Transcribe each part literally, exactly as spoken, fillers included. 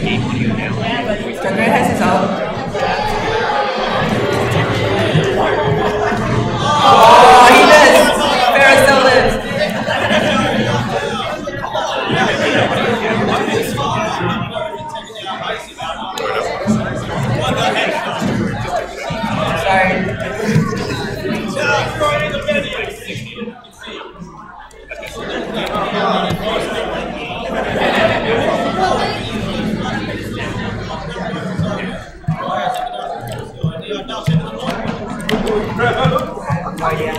eight Q now. Yeah, but Stargrad has his own. Oh! Thank you.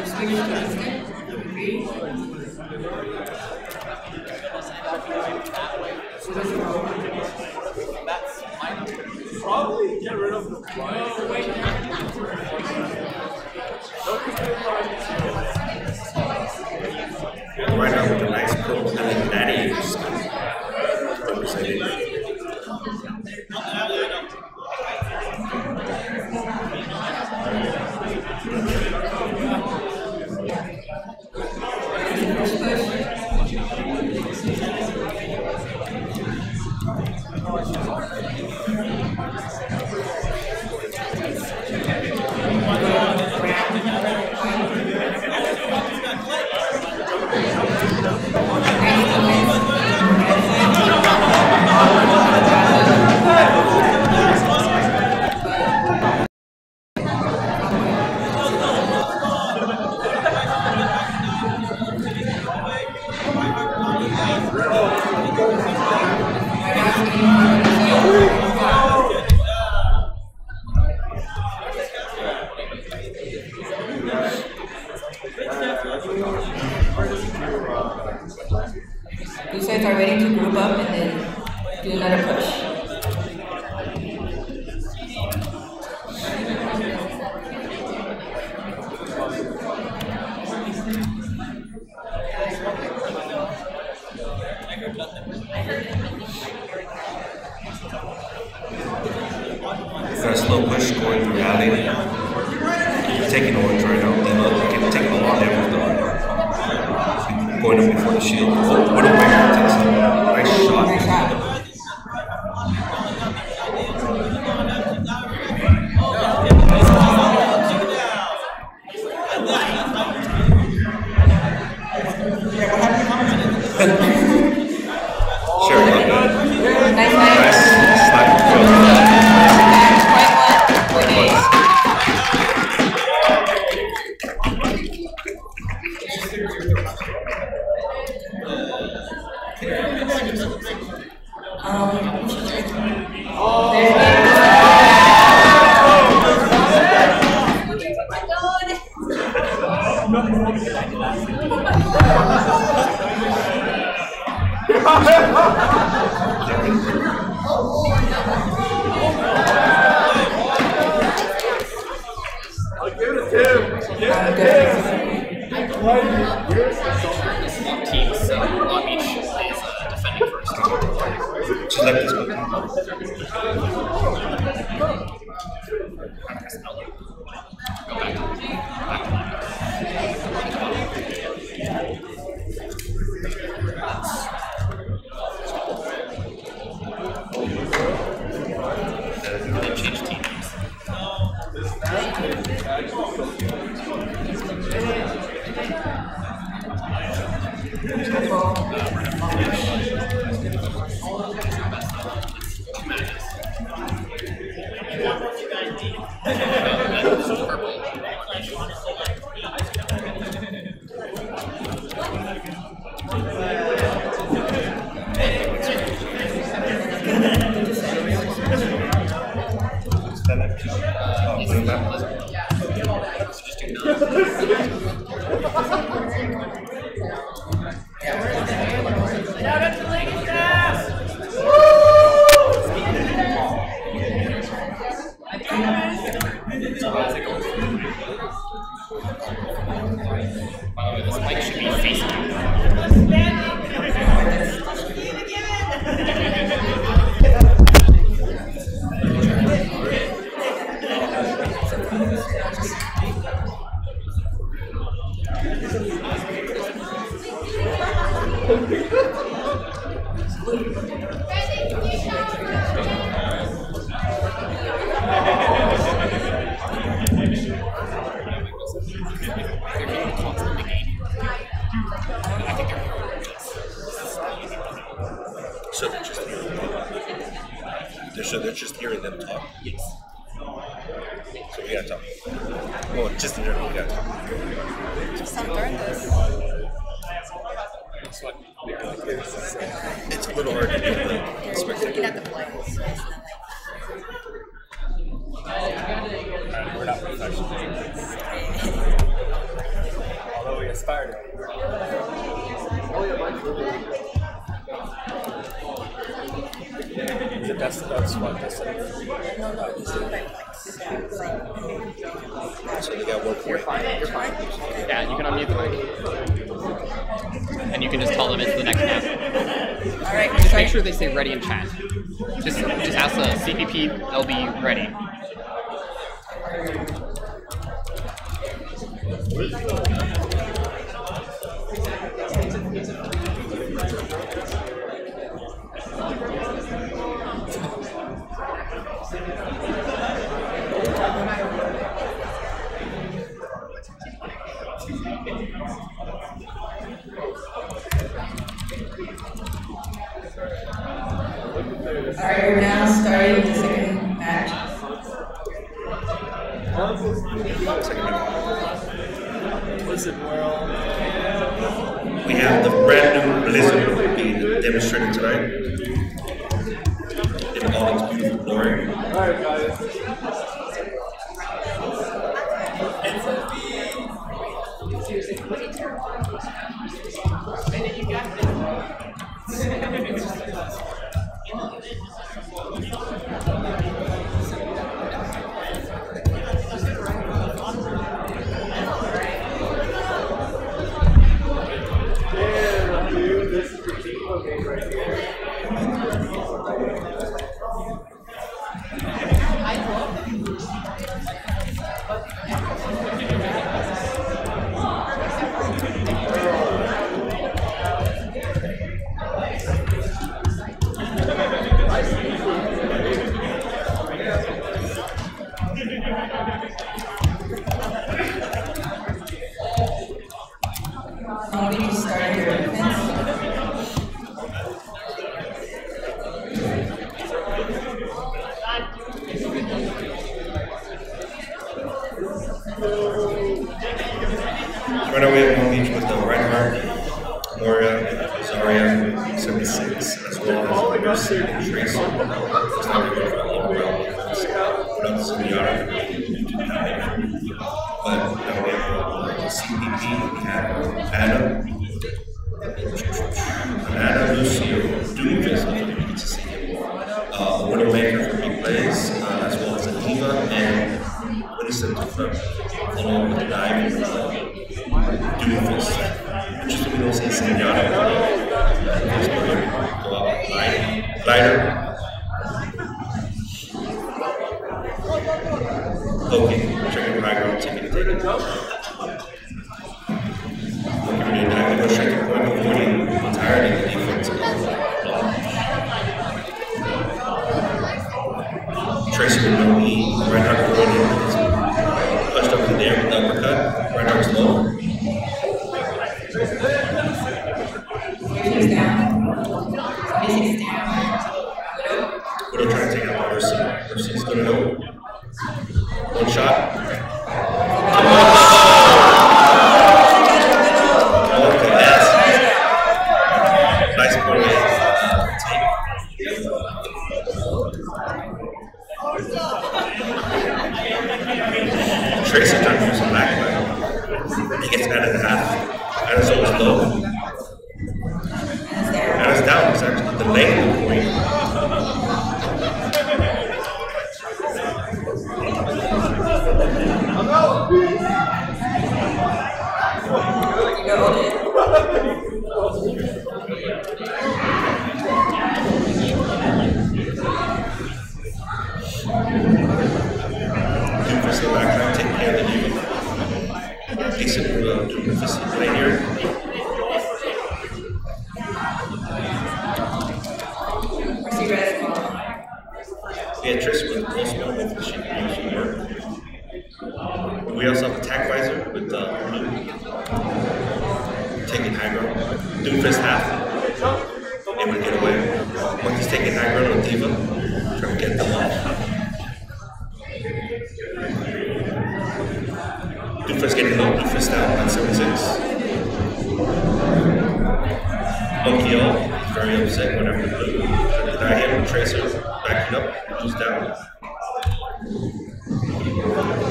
That's my probably get rid of the oh, wait, no. Right now with the nice purple and natty is represented. to aspire to be. The best of us want this. No, no, you still like actually, you got work. You're fine. You're fine. Yeah, you can unmute the mic. And you can just tell them it's the next map. All right. Just make sure they say ready in chat. Just, just ask the C P P, they'll be ready. Alright, we're now starting the second match. We have the brand new Blizzard World being demonstrated tonight in all its beautiful glory. Alright, guys.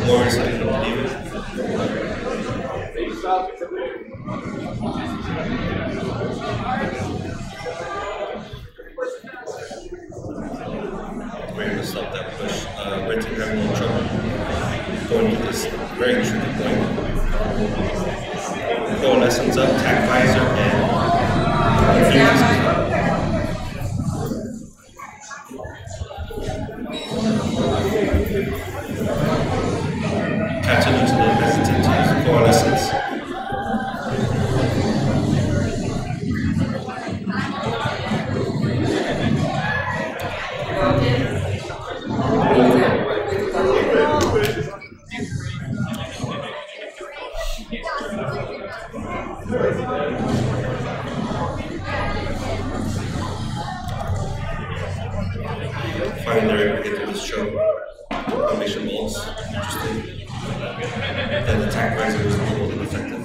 Lawrence, I don't believe it. Medicine's up, Tech Visor, and Infusion's up. Continues to hesitate to use Coalescence. Finally, they're able to get through this show. I'll make sure Molds interesting. That attack visor is a little bit effective.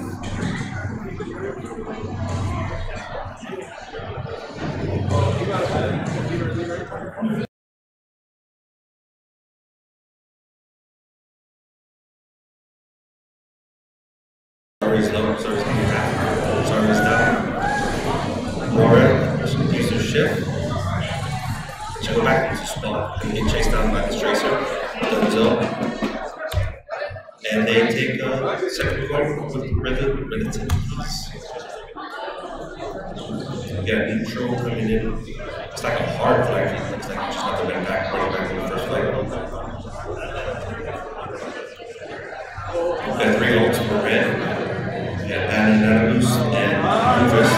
Sorry's low, sorry's coming back, sorry's down. Laura, she gives her shift. She'll go back into spell and get chased down by the tracer. Thumbs up. And they take a uh, second card with the rhythm, rhythm piece. Again, neutral coming in. It's like a hard flag. It's like you just have to bend back, running back to the first flag. We've got three ults for red. We've got Anonymous and Harvest.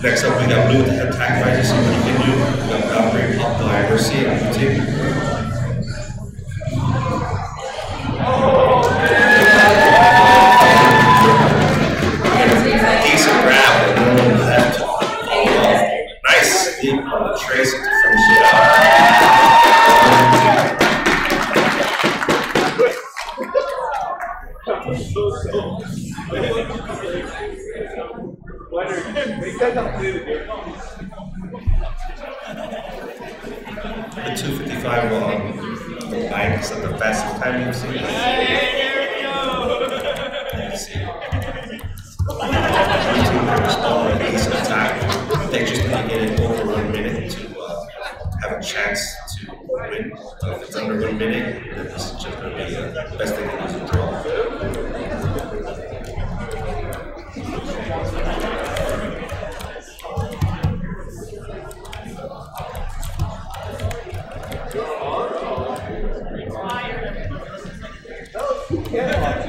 Next up, we got blue with the head tag right, just see what he can do. We got Valkyrie, up by Mercy, and the team. Decent grab, but no one left. Oh, nice leap on the trace to finish it The two fifty-five on the bike is the fastest time you've seen. Let's see. They just need to get it over one minute to uh, have a chance to win. So if it's under one minute, then this is just going to be the uh, best thing to do. Can I have a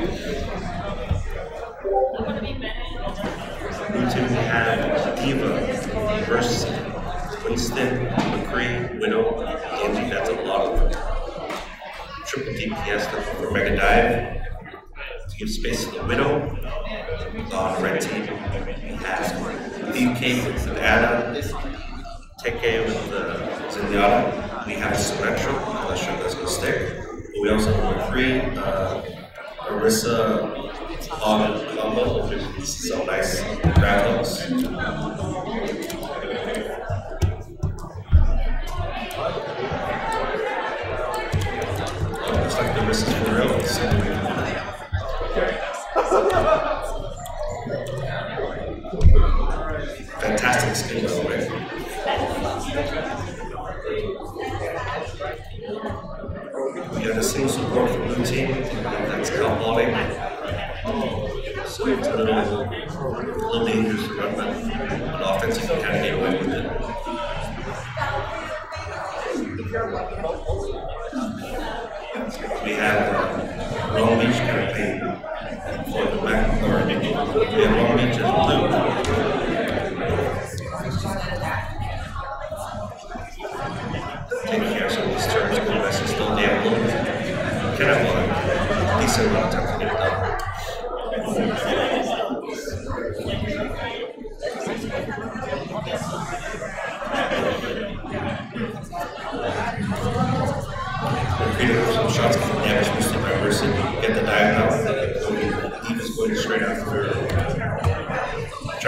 decent amount of time to get it done?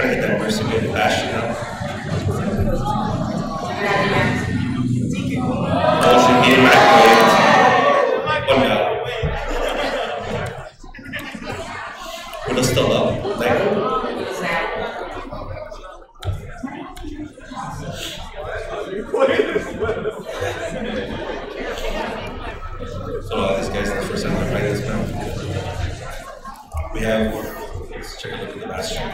trying to get that mercy to Bastion up. Oh, should be immaculate. One down. What else still up? Like, so uh, this guy's the first time I fight this map. We have, let's take a look at the last stream.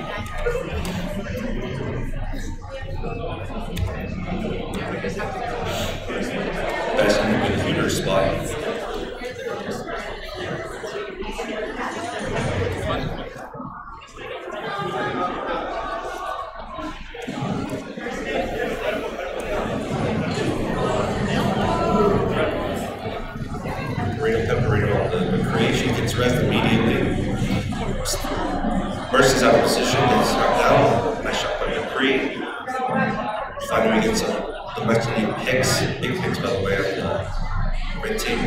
That's going to be the feeder spot. The creation gets rest immediately. Versus out of position, gets knocked out. Nice shot by McCree. Finally gets a domestic picks. Big picks, by the way, on the red team.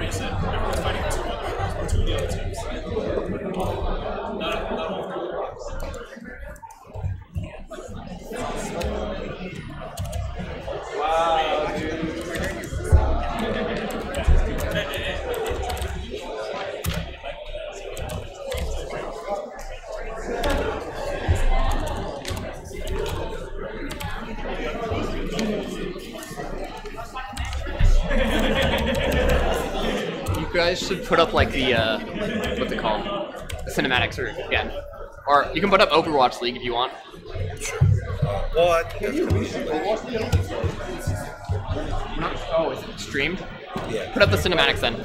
Reset. guys should put up like the uh, what's it called? The cinematics, or yeah, or you can put up Overwatch League if you want. Well, I think that's oh, is it streamed? Yeah. Put up the cinematics then.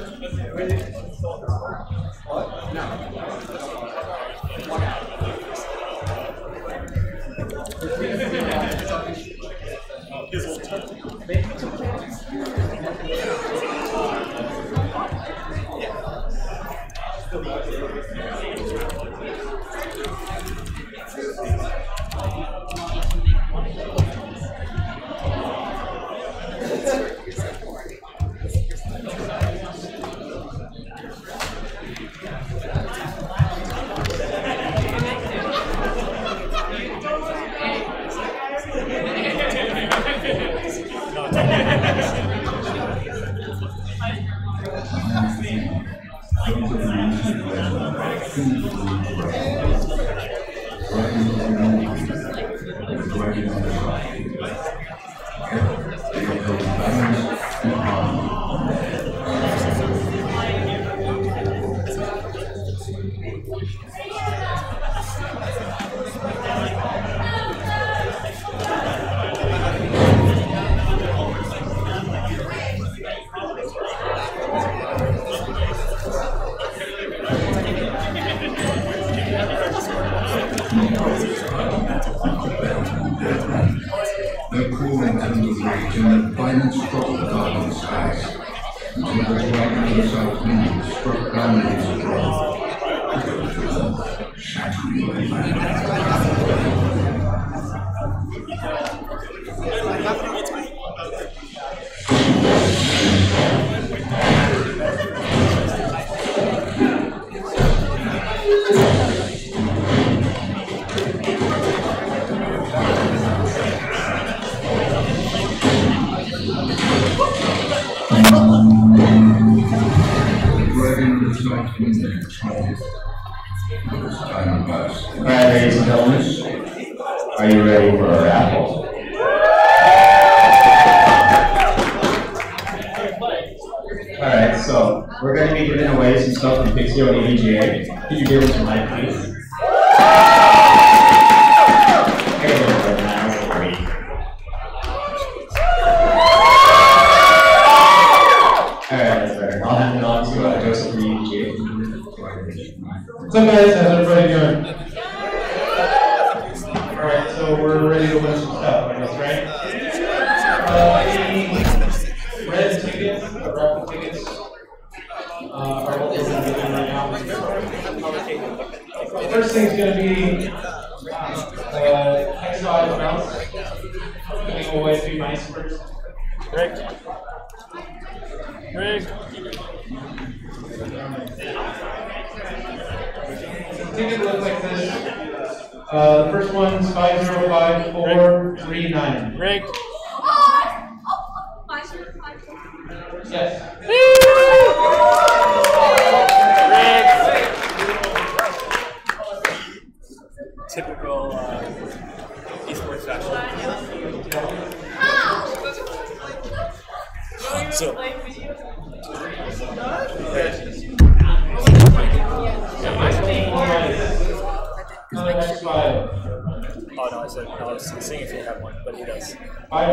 five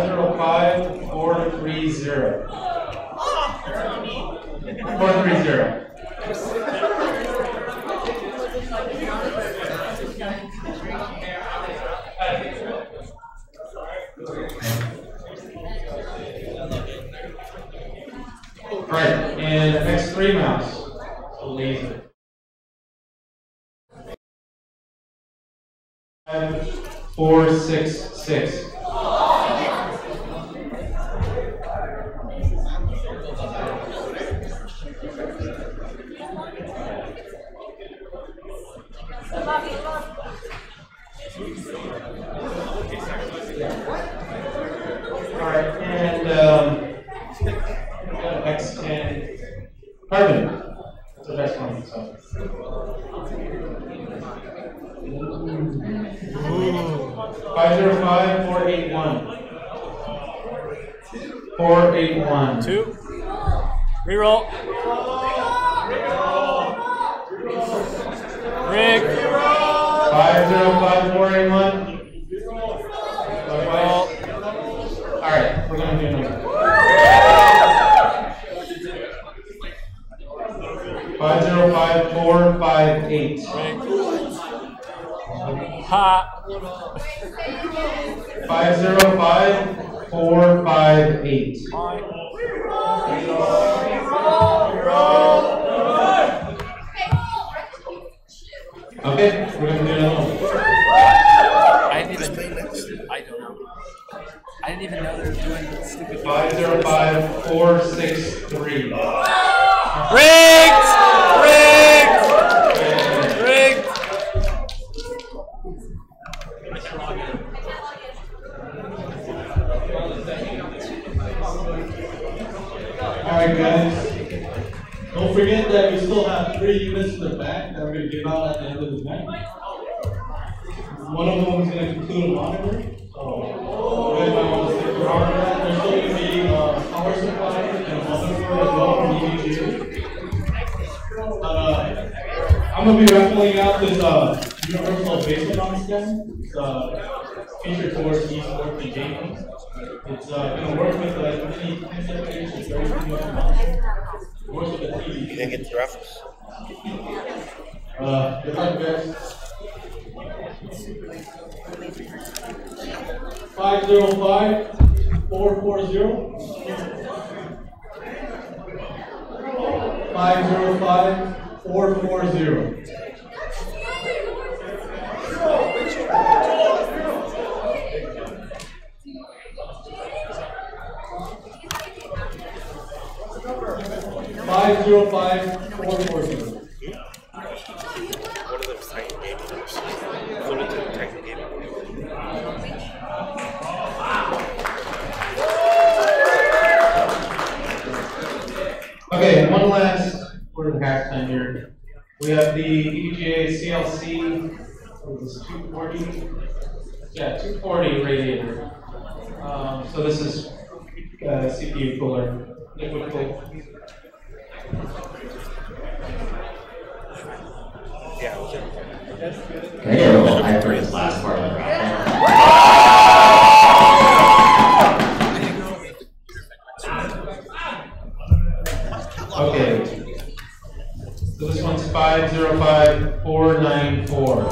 zero five four eight one. four eight one. two. Reroll. Rick. five zero five four eight one. Well, all right, we're going to do another. five zero five four five eight. Ha. five zero five four five eight. Okay, we're going to do another one. I didn't even know. I don't know. I didn't even know they were doing stupid. five zero five four six three. Rigged! Rigged! Rigged! Alright, guys. Don't forget that we still have three units in the back that we're going to give out at the end of the night. One of them is going to conclude a monitor. So, you guys might want to stick around that. There's still going to be uh, power supply and a monitor as well from E V G A. Uh, I'm going to be raffling out this uh, universal basement on this guy. It's uh, featured towards esports and gaming. It's uh, going to work with uh, many ten seconds and thirty-two It works with the T V. You didn't get the raffles? Uh, good luck, guys. Five zero five four four zero. Five zero five four four zero. Five zero five four four zero. Okay, one last word of halftime here. We have the E V G A C L C, what is this, two forty? Yeah, two forty radiator. Um, so this is uh, C P U cooler, liquid cooler. Yeah, that's good. Can I get a little hype for his last part of the round? Okay, so this one's five zero five four nine four.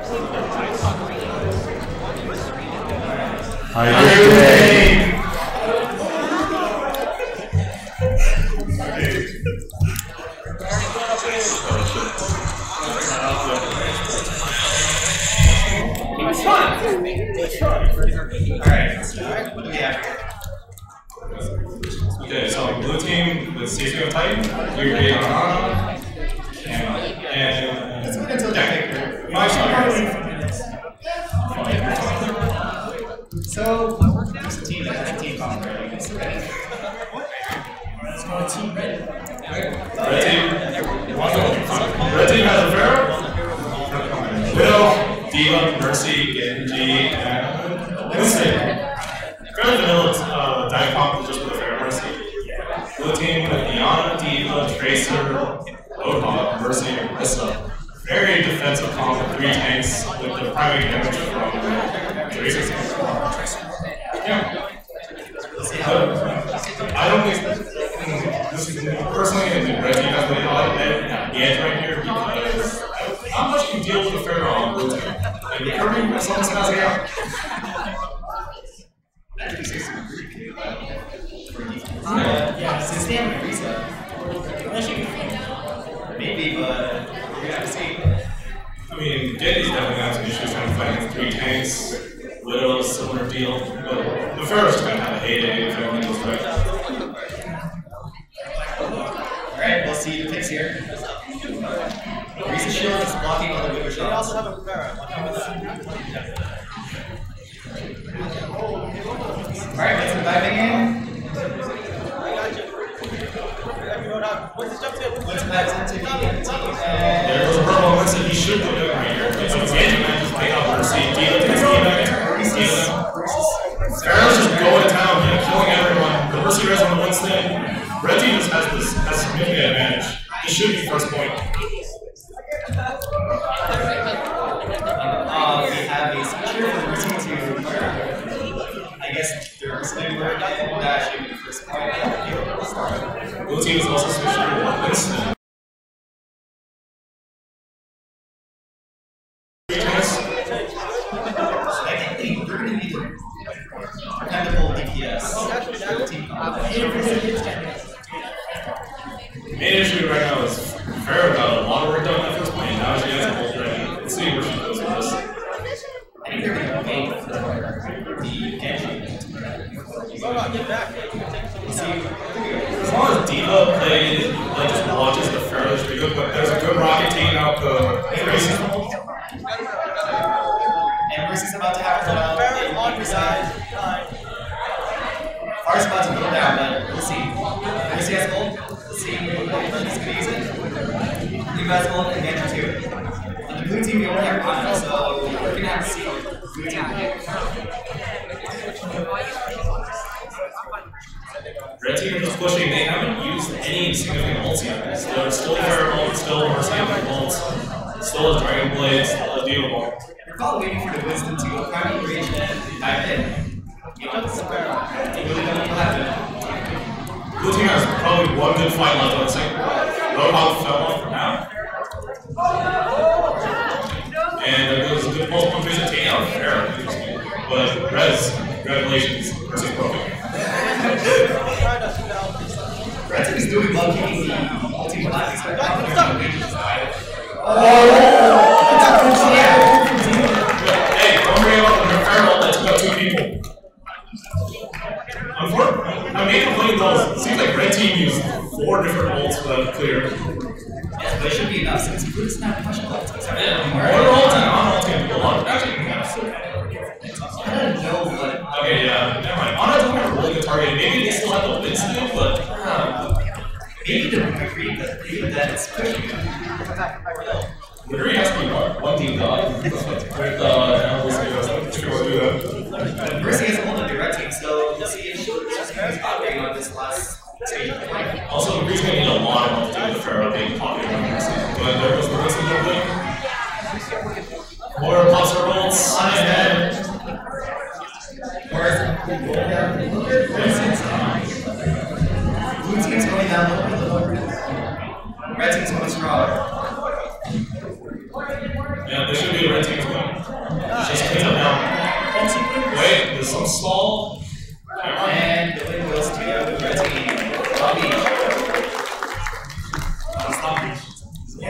I It's fun. It's fun. All right. What do we have here? Okay, so like blue team with C P O Titan, blue team Pomona, and and Deck. My So, there's a team that has a team called Red. It's called Team Red. Red team. Red team has a Pharaoh, Widow, Diva, Mercy, Genji, and Winston. Fair in the middle is uh, Dipomp, just with a Pharaoh, Mercy. Blue team with Diana, Diva, Tracer, Lodon, Mercy, and Marissa. Very defensive comp with three tanks with the primary damage from Tracer's yeah. I don't think this is personally in the red team has been a lot of that edge right here because how much you deal with a Pharaoh on blue team? Like recovering as long as it has it out. Yeah, since they have a reset. Maybe, but we have to see. I mean, Jenny's definitely has issues trying to fight against three tanks. Widow, similar deal, but the Pharaoh's just gonna have a heyday if everyone goes back. Alright, we'll see who picks here. Reese's shield is blocking all the Widow shots. They also have a Pharaoh. Alright, let's dive in. Let's pass into the team. There's a purple one, so he should go down right here. It's a game match, play out Mercy, deal against the team. Pharaoh's just going to town, you know, killing everyone. The Mercy guys on Winston. Red team just has this has significant advantage. This should be first point. Uh, we have a secure for Mercy to, I guess, their disclaimer that should be first point. Blue team is also secure for Winston. Yeah, there should be a red team. win because I'm small. And the win goes to the red team, Long Beach. It's Long Beach. It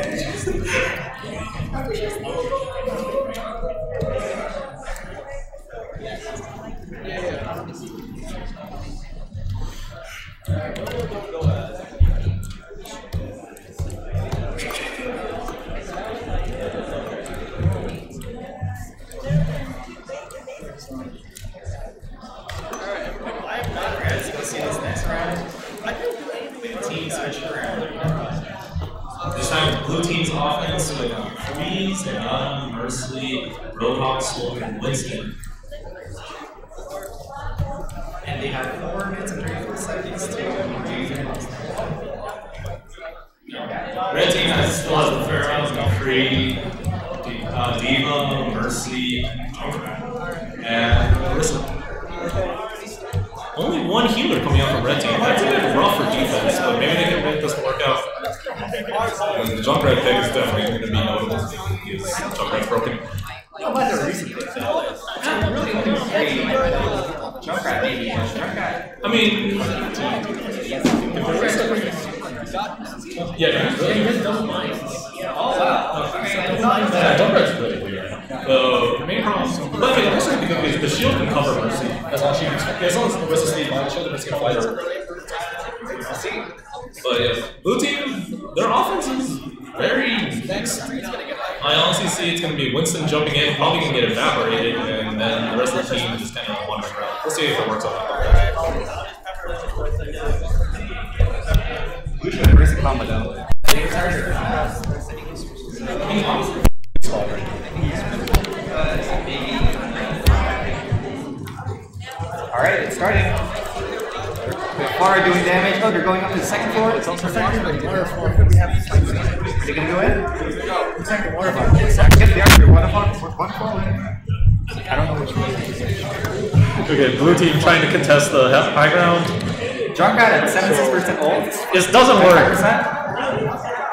doesn't work.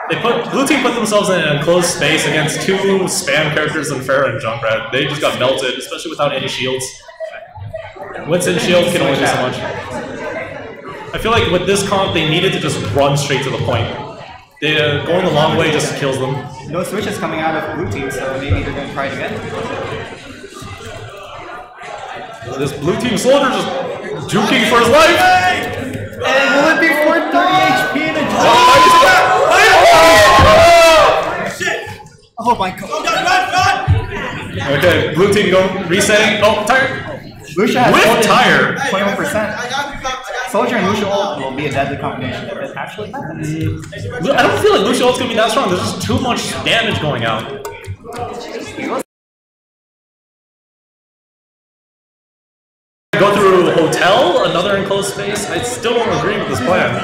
They put Blue Team put themselves in an enclosed space against two spam characters in Pharaoh and Junkrat. They just got melted, especially without any shields. Winston shield can only do so much. I feel like with this comp, they needed to just run straight to the point. They, uh, going the long way just kills them. No switches coming out of Blue Team, so maybe they're going to try it again. This Blue Team soldier just juking for his life. And will it be four thirty H P in a draw? Oh, oh, oh, shit! Oh my god. Oh god, run, run! Okay, blue team go resetting. Oh, tire! Lucia has with tire! twenty-one percent. Soldier and Lucia ult will be a deadly combination if it actually happens. I don't feel like Lucia ult's gonna be that strong. There's just too much damage going out. Go through hotel, another enclosed space. I still don't agree with this plan.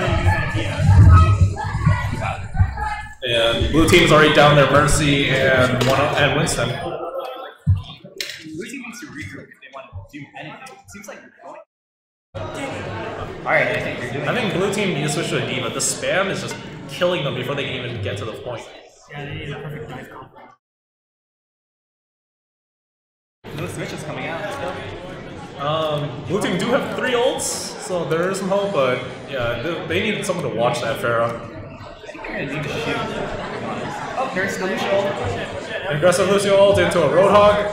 And blue team's already down their Mercy and one and Winston. Blue team wants to regroup if they want to do anything. It seems like you're going. Alright, I think you're doing I think blue team needs to switch to a D, but the spam is just killing them before they can even get to the point. Yeah, they need a perfect knife comp. No switches coming out, let's go. Um, Blue Team do have three ults, so there is some hope, but yeah, they, they need someone to watch that Pharaoh. I think they're gonna need to shoot. Oh, here's the Lucio ult. Aggressive Lucio ult into a Roadhog.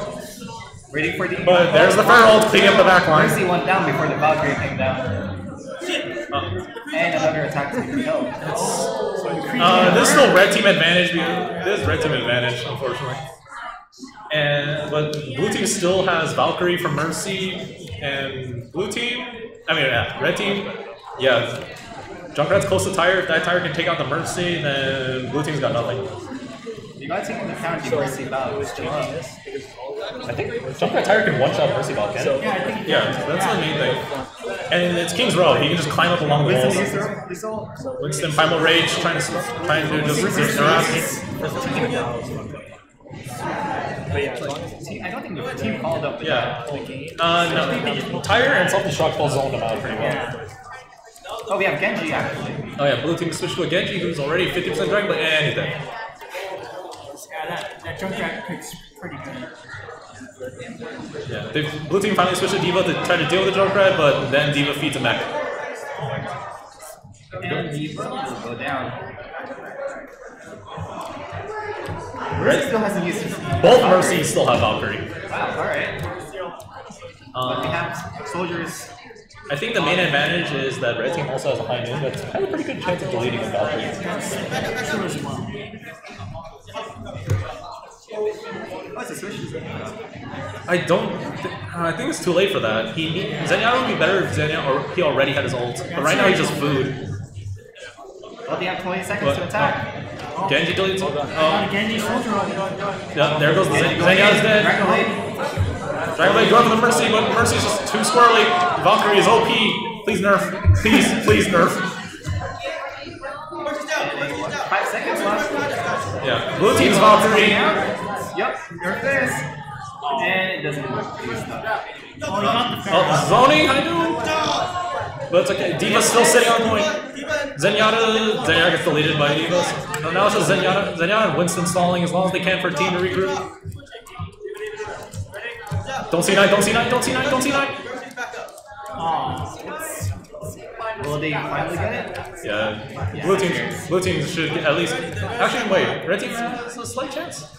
Waiting for the. But there's the Pharaoh ult cleaning up the back line. Mercy went down before the Valkyrie came down. Oh. And another attack to the hill. Uh, this is still red team advantage, this is red team advantage, unfortunately. And but blue team still has Valkyrie from Mercy, and blue team, I mean yeah, red team, yeah. Junkrat's close to tire. If that tire can take out the Mercy, then blue team's got nothing. You gotta take into account the Mercy Valve. I think Junkrat tire can one shot Mercy Valve, can it? Yeah, yeah, that's the main thing. And it's King's Row. He can just climb up along the walls. Winston Primal Rage trying to trying to just around. But yeah, I don't think the team called up the yeah. game. Uh, no, Tire and Self Destruct will zone them out pretty well. Yeah. Oh, we have Genji actually. Oh yeah, blue team switched to a Genji who's already fifty percent dragon, but anything. Yeah, that, that Junkrat picks pretty good. Yeah, the blue team finally switched to D.Va to try to deal with the Junkrat, but then D.Va feeds him back. And D.Va will go down. Mercy still hasn't used his Both Mercies still have Valkyrie. Wow, alright. Um, but they have soldiers. I think the main advantage is that Red Team also has a high move that's had a pretty good chance of deleting a Valkyrie. I don't. Th I think it's too late for that. He Zenya would be better if Zenya or he already had his ult, but right now he's just food. Well, they have twenty seconds but, to attack. Uh, Genji deletes. Oh, uh, Genji soldier on. Yeah, there goes the Zenya. Zenya's dead. Dragonblade going for the Mercy, but Mercy's just too squirrely. Valkyrie is O P. Please nerf. Please, please nerf. Five seconds left. Yeah, blue team's Valkyrie. Yep, nerf this. And it doesn't work. Oh, zoning, I do. But it's okay. D.Va's still sitting on point. Zenyatta, Zenyatta gets deleted by D.Va. So now it's just Zenyatta, Zenyatta and Winston stalling as long as they can for a team to regroup. Don't see nine, don't see nine, don't see nine, don't see nine. Aww. Will they finally get it? Yeah. Blue teams, blue teams should at least. Actually, wait. Red team has a slight chance.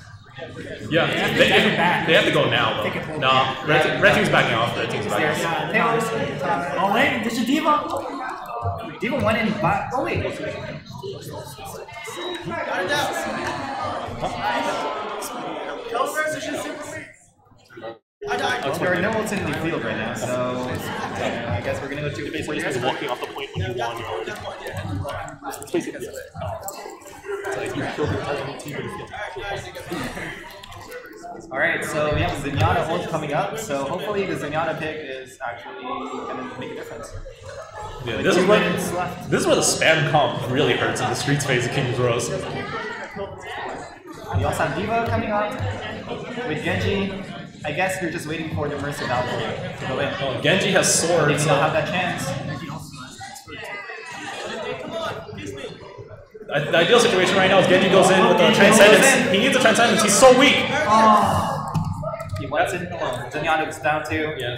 Yeah, they have, they, have, they have to go now, though. Nah, no, Red, yeah. Red Team's backing off. Red Team's backing off. Oh, wait, this is D.Va. D.Va went in back. Oh, wait. Huh? There are no ults in the field right now, so uh, I guess we're going to go to basically just walking off the point when you want your It's basically it. Like you killed your target team and killed. Alright, so we have Zenyatta ult coming up, so hopefully the Zenyatta pick is actually going to make a difference. Yeah, like this, is where, this is where the spam comp really hurts in the streets phase of King's Row. We also have D.Va coming up with Genji. I guess you're just waiting for the Mercy Valkyrie to go in. Oh, Genji has swords. Maybe so. They'll have that chance. The ideal situation right now is Genji goes in with a transcendence. He needs a transcendence. He's so weak. Oh. He wants it alone. Zenyatta was down too. Yeah.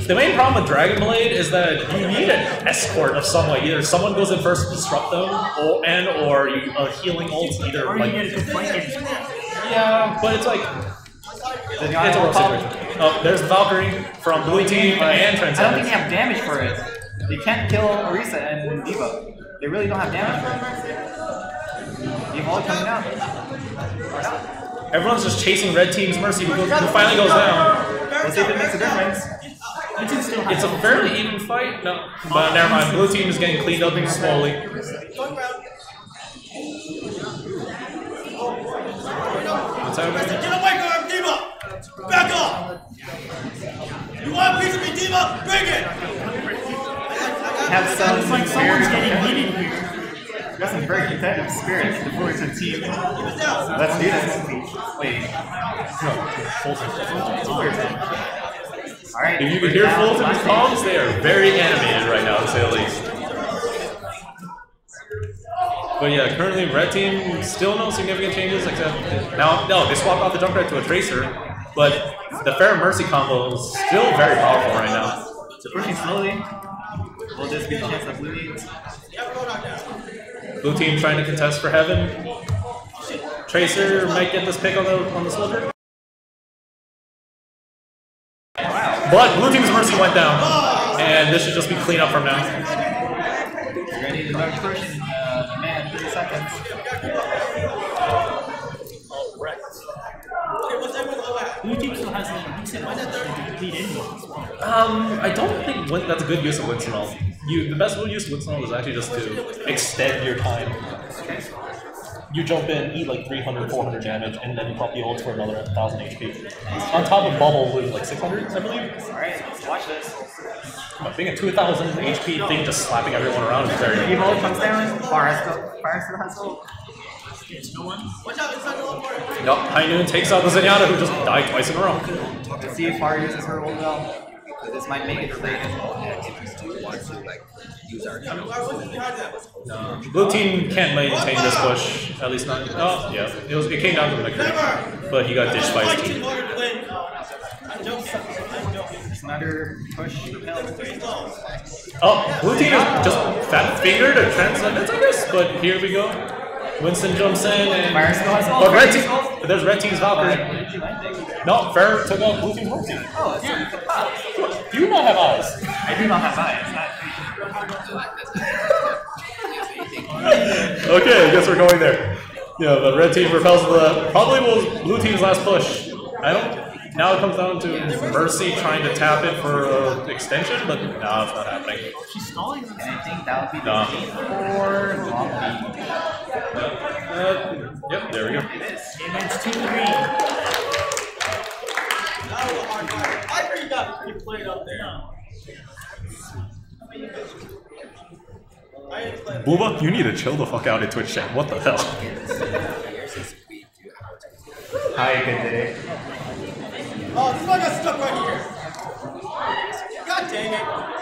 The main problem with Dragonblade is that you need an escort of someone. Either someone goes in first to disrupt them, or and or you a healing ult. Either like yeah, but it's like it's a world situation. Oh, there's the Valkyrie from blue team and transcendence. I don't think they have damage for it. They can't kill Orisa and D.Va. They really don't have damage for it. They've all coming out. Everyone's just chasing Red Team's Mercy, who, goes, who finally goes down. Let's see if it makes a difference. It's a fairly even fight. No, but never mind. Blue Team is getting cleaned up slowly. What's happening? Get away from D.Va! Back up! You want a piece of me, D.Va? Bring it! Have some it's like someone's getting heated here. Got some very competitive spirits. The Fullerton team. Let's do this. Wait. No, Fullerton. All right. If you can hear Fullerton's calls, they are very animated right now, to say the least. But yeah, currently Red Team still no significant changes except now. No, they swapped off the Junkrat to a Tracer, but the Pharaoh Mercy combo is still very powerful right now. It's pushing slowly. Will this be a chance of blue team? Blue team trying to contest for heaven. Tracer might get this pick on the on the soldier. Wow. But blue team's Mercy went down, and this should just be clean up from now. You're gonna need another person. Uh, man, thirty seconds. Blue team still has a decent amount to lead in. Um, I don't think that's a good use of Winston Ult. You, the best use of Winston Ult is actually just to extend your time. You jump in, eat like three hundred, four hundred damage, and then you pop the ult for another one thousand H P. On top of bubble with like six hundred, I believe. Alright, watch this. I think a two thousand H P thing just slapping everyone around is very good. Evil comes down, fire still has ult. Yup, High Noon takes out the Zenyatta who just died twice in a row. Let's see if Fire uses her ult now. This might make it related. No. Blue team can't maintain this push. At least not. Oh, yeah. It, was, it came down to the Mercury. But he got dished by his team. Another push, repel. Oh, blue team just fat fingered or transcendence, I guess. But here we go. Winston jumps in, and but red team. There's red team's Valkyrie. No, Fer took out blue team. Blue team. Oh, yeah. You don't have eyes. I do not have eyes. Okay, I guess we're going there. Yeah, the red team repels the probably was blue team's last push. I don't. Now it comes down to Mercy trying to tap it for uh, extension, but no, it's not happening. She's stalling. And I think that would be the game for Long Beach. Uh, yep, there we go. It is. It is two green. I already got pretty played up there. Booba, you need to chill the fuck out in Twitch chat. What the hell? Hi, good day. Oh, this one got stuck right here. God dang it.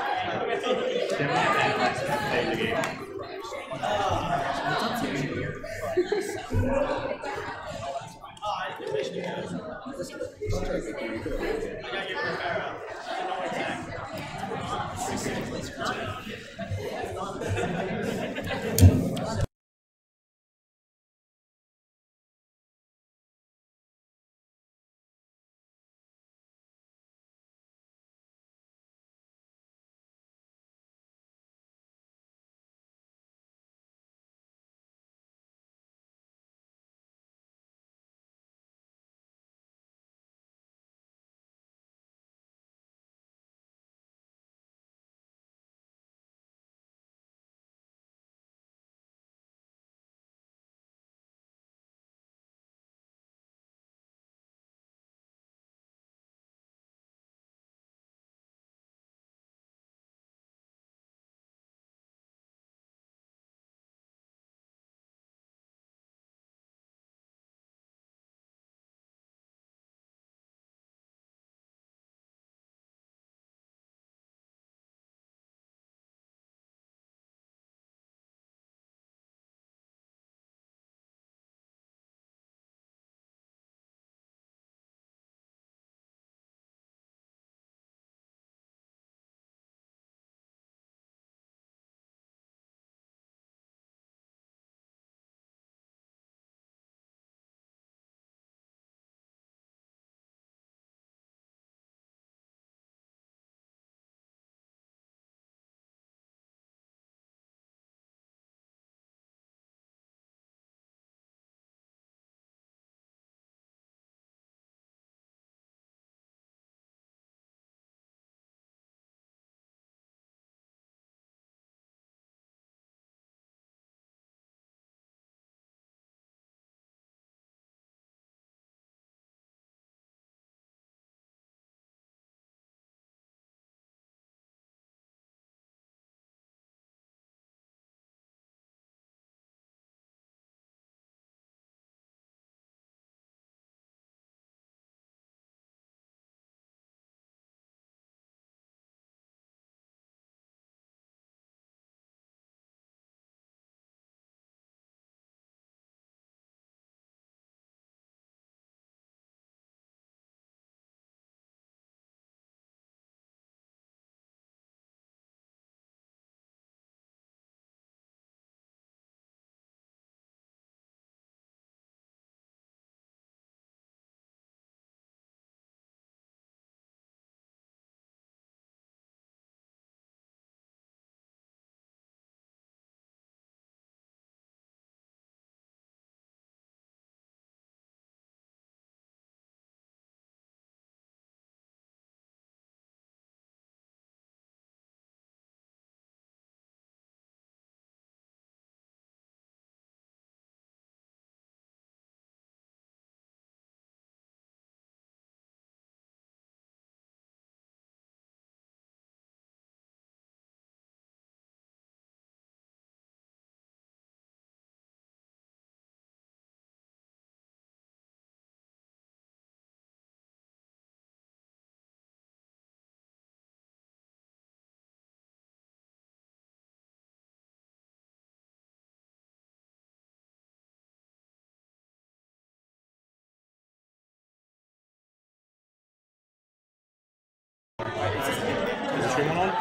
stream one on?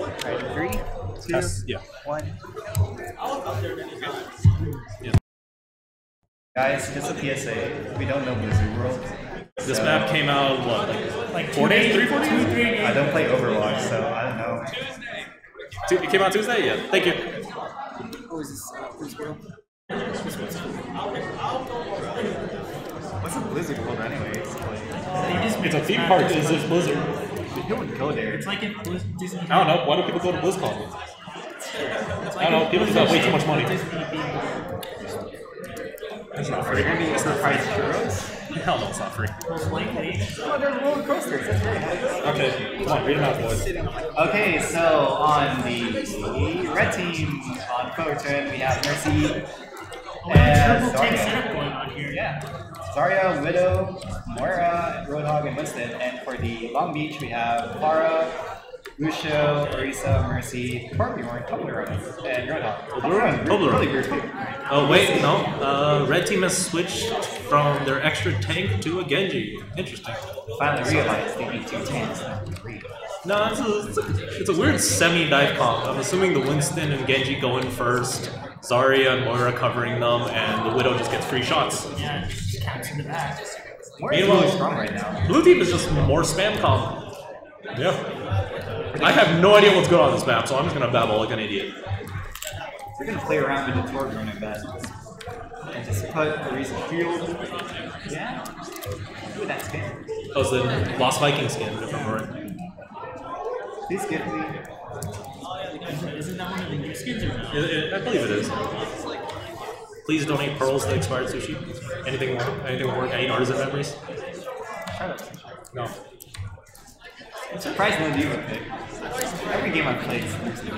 Alright, three, two, yes. yeah. one. Yeah. Guys, just a P S A. We don't know Blizzard World. This so. map came out, what, like, like four days? days? Three, four days? Three days? I don't play Overwatch, so I don't know. Tuesday. It came out Tuesday? Yeah. Thank you. Oh, is this uh, Blizzard World? What's a Blizzard World anyway? It's, like, it's a theme park that is Blizzard. No one go there. It's like if Disney. I don't know. Why do people go to BlizzCon? I don't know. People just got way too much money. It's not free. I mean, it's not free. Hell no, it's not free. Oh, there's roller coasters. That's right. Okay, come on, read them out, boys. Okay, so on the red team on Fullerton, we have Mercy. Oh, and triple tank setup going on here. Yeah. Zarya, Widow, Moira, Roadhog, and Winston. And for the Long Beach, we have Clara, Lucio, Arisa, Mercy, Corpyworn, Toblerone, and Roadhog. Toblerone, Toblerone. Really weird too. Oh, wait, no. Uh, Red Team has switched from their extra tank to a Genji. Interesting. Finally realized they need two tanks, not three. No, it's a, it's a, it's a weird semi-dive comp. I'm assuming the Winston and Genji go in first, Zarya and Moira covering them, and the Widow just gets free shots. Yeah, she counts in the back. Moira's really strong right now. Blue Team is just more spam comp. Yeah. I have no idea what's good on this map, so I'm just gonna babble like an idiot. We're gonna play around with the Torgon in bed. And just put the recent field. Yeah. Ooh, that skin. Oh, it's the Lost Viking skin, if I'm right. Please give me. Isn't that one of the new skins or no? It, it, I believe it is. Please donate pearls to expired sushi. Anything will anything will work. I eat artisan memories. No. I'm surprised no deal would pick. Every game I've played is new.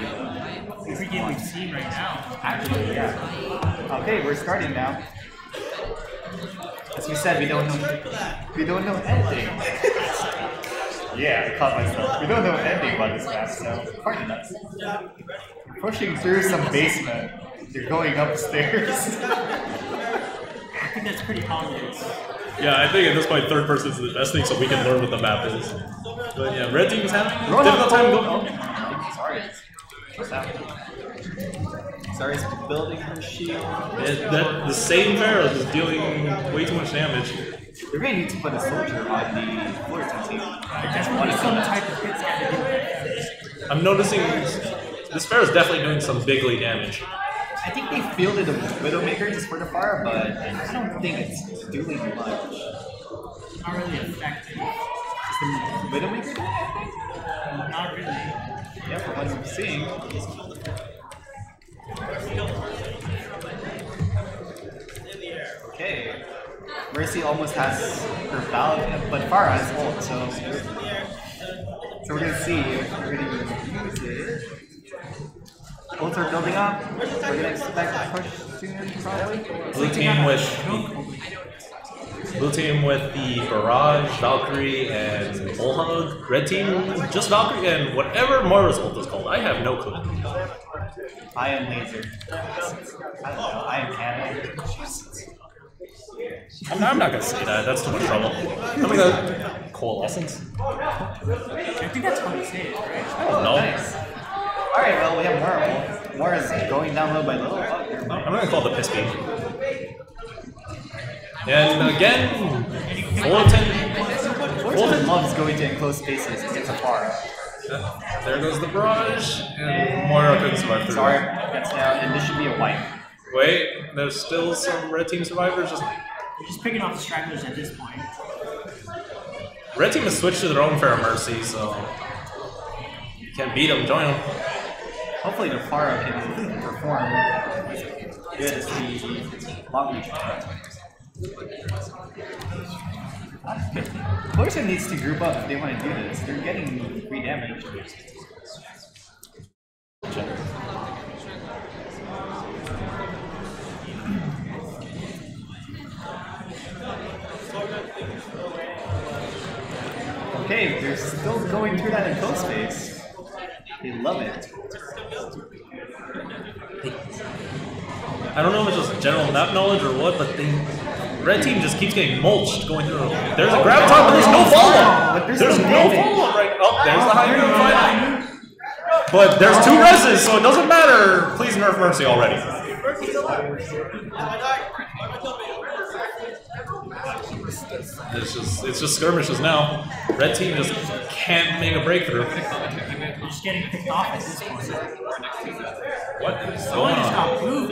Every game we've seen right now. Actually, yeah. Okay, we're starting now. As we said, we don't know we don't know anything. Yeah, I caught myself. We don't know anything about this map, so pardon us. We're pushing through some basement. You're going upstairs. I think that's pretty obvious. Yeah, I think at this point, third person is the best thing, so we can learn what the map is. But yeah, red team is having a difficult time going. Oh, sorry. What's happening? Sorry, it's building her shield. It, that, the same barrel is dealing way too much damage. They're going to need to put a soldier on the Fullerton team. That's one of some type of hits gotta do. I'm noticing this Pharaoh's definitely doing some bigly damage. I think they fielded a Widowmaker just for the fire, but I don't think it's doing much. It's not really effective. Is the Widowmaker doing anything? Not really. Yeah, from what I'm seeing. Okay. Mercy almost has her valve, but Farah has ult, so, so we're going to see if we're going to use it. Ults are building up, we're going to expect a push soon, probably. Blue team with, blue team with the Barrage, Valkyrie, and Molhug. Red team, just Valkyrie and whatever Moira's ult is called, I have no clue. I am Laser. I don't know, I am Cannon. I'm not, I'm not gonna say that. That's too much trouble. I mean, uh, coalescence. I think that's how you say it, right? I don't know. Nice. All right, well we have Moira. Moira's going down low by low. I'm gonna call the piss beam. And again, Fullerton. Fullerton loves going to enclosed spaces because it's a bar. Uh, there goes the barrage, and Moira couldn't survive through. Sorry, that's down, and this should be a wipe. Wait, there's still some red team survivors. Just They're just picking off the stragglers at this point. Red team has switched to their own Fair Mercy, so you can't beat them. Join them. Hopefully, the Farah can perform good as the Long Beach. Fullerton needs to group up if they want to do this. They're getting free damage. Okay, they're still going through that enclosed space. They love it. I don't know if it's just general map knowledge or what, but the red team just keeps getting mulched going through. There's a grab top, but there's no follow-up! There's no follow-up right now. Oh, there's the high ground final. But there's two reses, so it doesn't matter. Please nerf Mercy already. It's just, it's just skirmishes now. Red team just can't make a breakthrough. They're just getting picked off at this point. What is going on?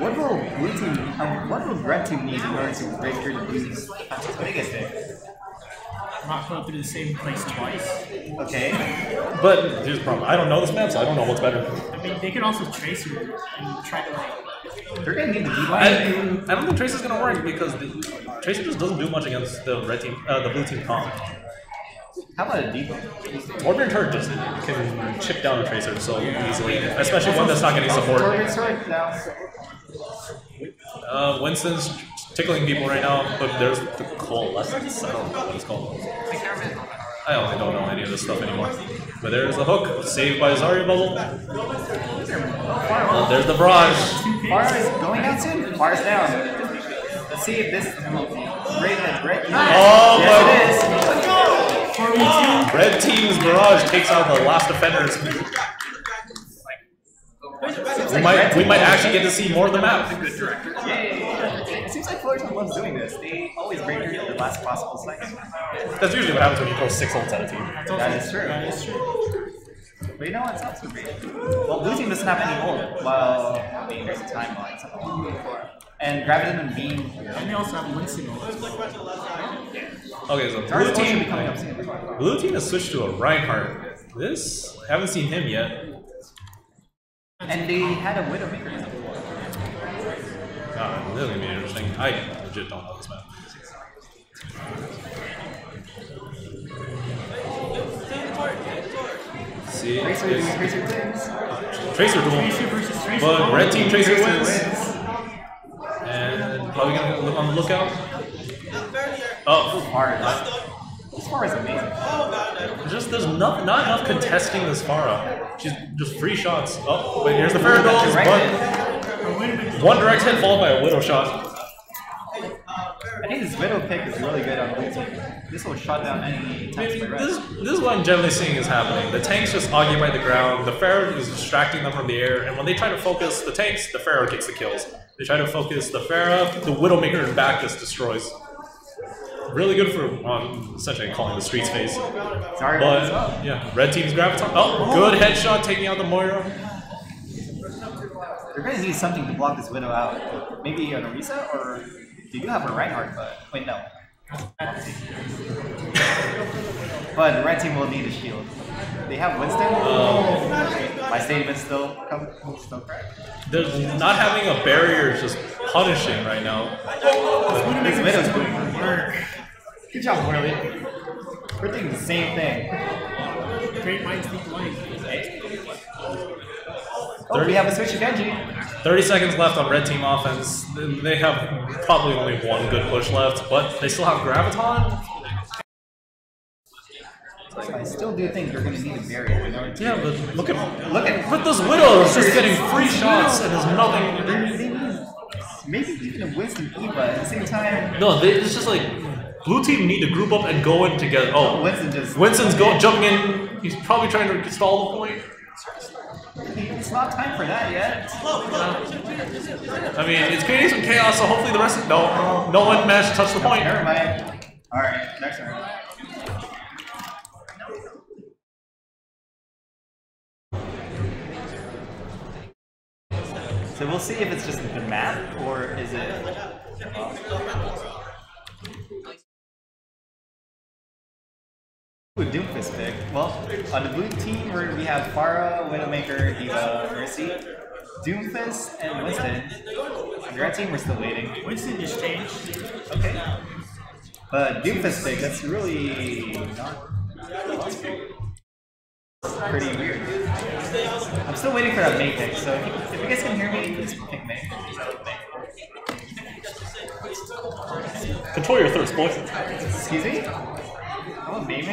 What will blue team? Um, what will red team need in order to break through the blue's biggest thing? Not going through the same place twice. Okay. But here's the problem. I don't know this map, so I don't know what's better. I mean, they can also trace you and try to like. They're gonna need the D-line. I don't think trace is gonna work because the trace just doesn't do much against the red team, uh, the blue team comp. How about a deep? Orbital Turret just can chip down a Tracer so yeah. easily, especially one that's not getting support. Uh, Winston's tickling people right now, but there's the Coalescence. I don't know what it's called. I honestly don't know any of this stuff anymore. But there's the Hook, saved by Zarya Bubble. Uh, there's the Barrage. Fire is going out soon? Fire is down. Let's see if this is great. Right oh, yes, it is. Red team's barrage takes out the last defenders. We might, we might actually get to see more of the map. It seems like Fullerton loves doing this. They always break through at the last possible second. That's usually what happens when you throw six ults at a team. That is true. That is true. But you know what's not so great? Well, blue team doesn't have any ult. Well, there's a timeline. Something long before. And Graviton and Beam. And they also have Winston ult. Okay, so blue team, blue team has switched to a Reinhardt. This? I haven't seen him yet. And they had a Widowmaker in the floor. God, this is going to be interesting. I legit don't know this map. Let's see. Tracer wins. Uh, Tracer wins. But red team Tracer wins. And probably going to look on the lookout. Oh, this Farah is amazing. Just there's not not enough contesting this Farah. She's just three shots. Oh, wait, here's the Faradols. One, one direct hit followed by a Widow shot. I think this Widow pick is really good on Blizzard. This will shut down any tanks by red. This, this is what I'm generally seeing is happening. The tanks just occupy the ground. The Pharaoh is distracting them from the air, and when they try to focus the tanks, the Pharaoh gets the kills. They try to focus the Pharaoh, the Widowmaker in back just destroys. Really good for um, essentially calling the streets face. Sorry, but yeah, red team's Graviton. Oh, good headshot taking out the Moira. They're gonna need something to block this Widow out. Maybe an Orisa, or do you have a Reinhardt? But wait, no. But red team will need a shield. They have Winston. Um, My statement still comes still correct. They're not having a barrier is just punishing right now. But this Widow's doing work. Good job, Morley. We're doing the same thing. Great minds think alike. Oh, we have a switch of Genji. thirty seconds left on red team offense. They have probably only one good push left, but they still have Graviton. So I still do think they're going to need a barrier. Yeah, but look at look at but this Widow is just getting free shots and there's nothing. Maybe even a Winston Eva at the same time. No, they, it's just like. Blue team need to group up and go in together. Oh, Winston just Winston's go, jumping in. He's probably trying to stall the point. It's not time for that yet. Uh, I mean, it's creating some chaos, so hopefully the rest of no, no one mesh touched the point. Never mind. All right, next round. So we'll see if it's just the map or is it. With Doomfist pick. Well, on the blue team we have Farah, Widowmaker, Diva, Mercy, Doomfist, and Winston. On the red team we're still waiting. Winston just changed. Okay. But Doomfist pick, that's really not pretty weird. I'm still waiting for that May pick, so if you guys can hear me, please pick May. Control your third sport. Excuse me? Oh, maybe?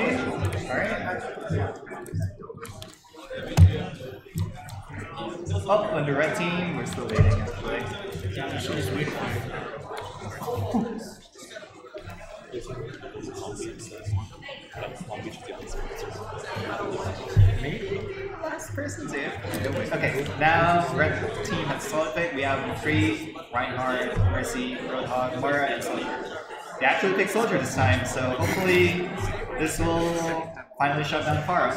Alright. Up under red team, we're still waiting actually. Yeah, is Long Beach. That's Long Beach the answer. Maybe last person to answer. Okay, now red team has Solid Fate. We have Free, Reinhardt, Mercy, Roadhog, Moira, and Soldier. They actually picked Soldier this time, so hopefully this will finally shut down Farah.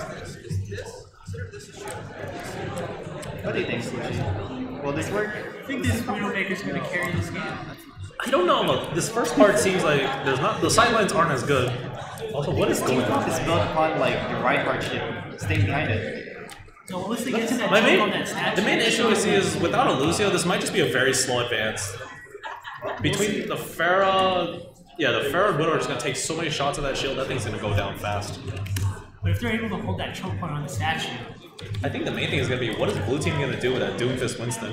What do you think, Sushi? Will this work? I think this Widowmaker's going to carry this game. I don't know. Look, this first part seems like there's not the sidelines aren't as good. Also, what is going on? It's built upon like the Reinhardt ship, staying behind it. No, unless they get to that main, on that statue. The main issue I see is without a Lucio, this might just be a very slow advance. Between the Pharah, yeah, the Pharah Widowmaker is going to take so many shots at that shield. That thing's going to go down fast. But if they're able to hold that choke point on the statue, I think the main thing is going to be what is blue team going to do with that Doomfist Winston?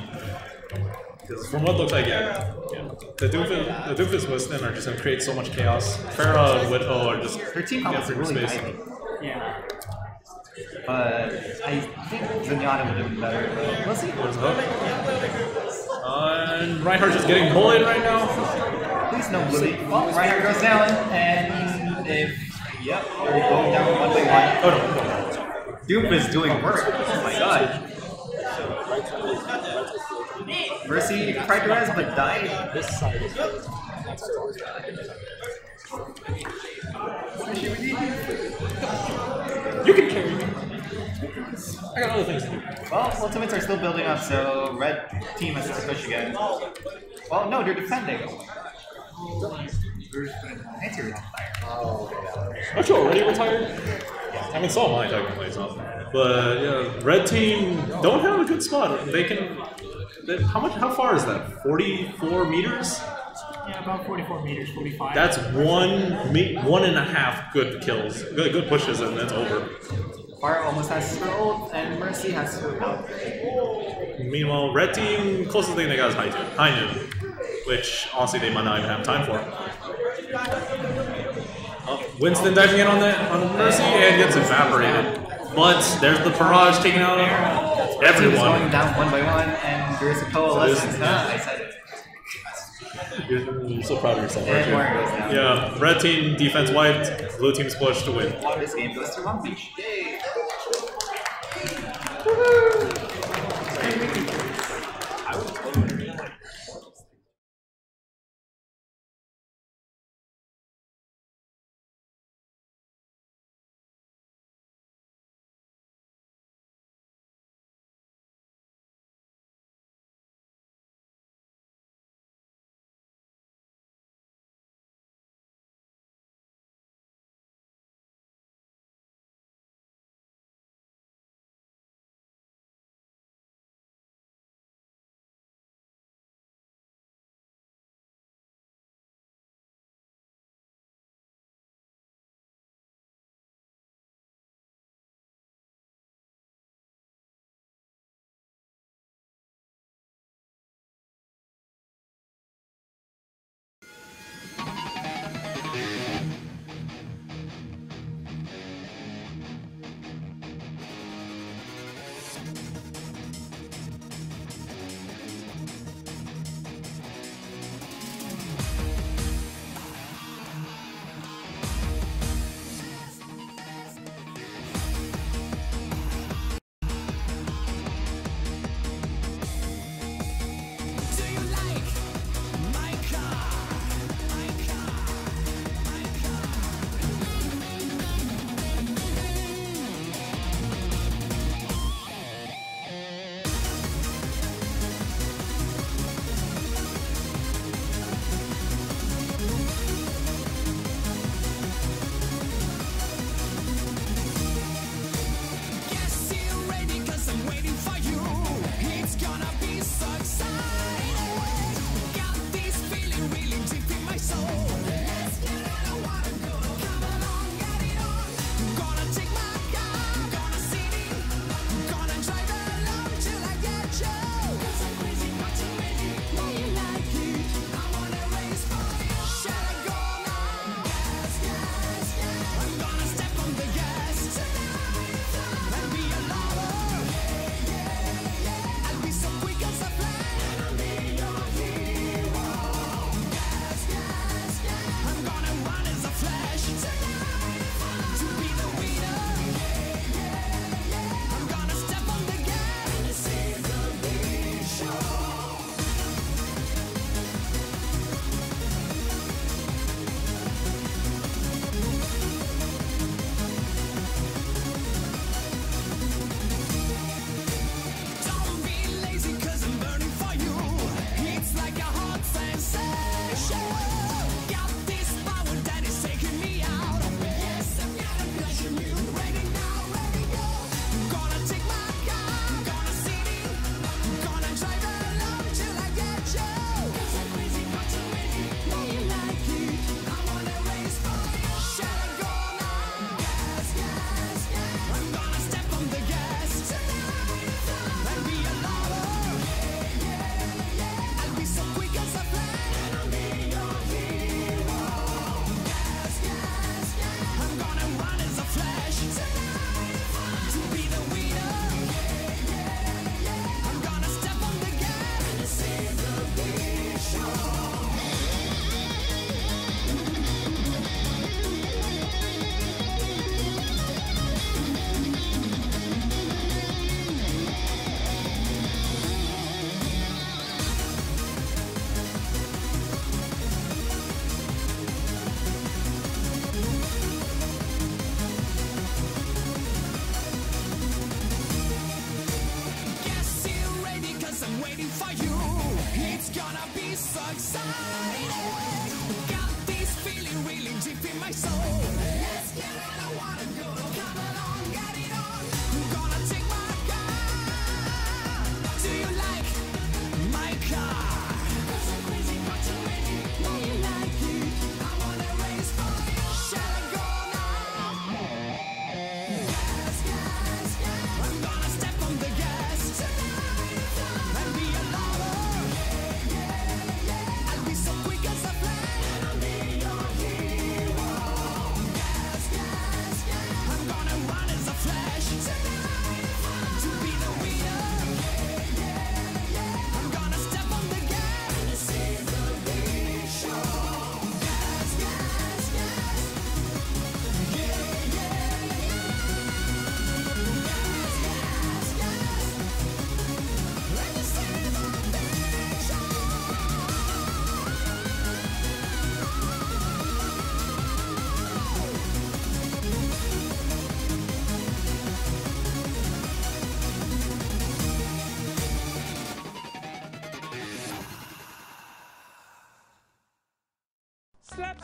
Because from what it looks like, yeah, yeah. the Doomfist, the Doomfist Winston are just gonna create so much chaos. Pharah, Widow are just her team gets really space. Yeah. But uh, I think Zenyatta would have been better. But we'll see. There's Hook. Uh, and Reinhardt's just getting bullied right now. Please no bully. Well, Reinhardt goes down, and if yep, they're going down one by one. Oh no! no. Doomfist doing work. Oh my god. Mercy tried to res but died. This side is good. You can carry me. I got other things to do. Well, ultimates are still building up, so red team has to push again. Well, no, they're defending. Aren't you already retired? I mean, it's all mine technically, it's not. But yeah, red team don't have a good spot. They can. How much? How far is that? Forty-four meters. Yeah, about forty-four meters, forty-five. That's one me one and a half good kills, good good pushes, and that's over. Farah almost has her ult, and Mercy has her ult. Meanwhile, red team closest thing they got is high noon, high noon, which honestly they might not even have time for. Oh, Winston diving in on that on Mercy and gets evaporated. But there's the barrage taking out everyone. Going down one by one, and there's a coalescence. I said it. You're so proud of yourself, aren't you? Yeah, red team defense wiped, blue team's pushed to win. This game goes to Long Beach.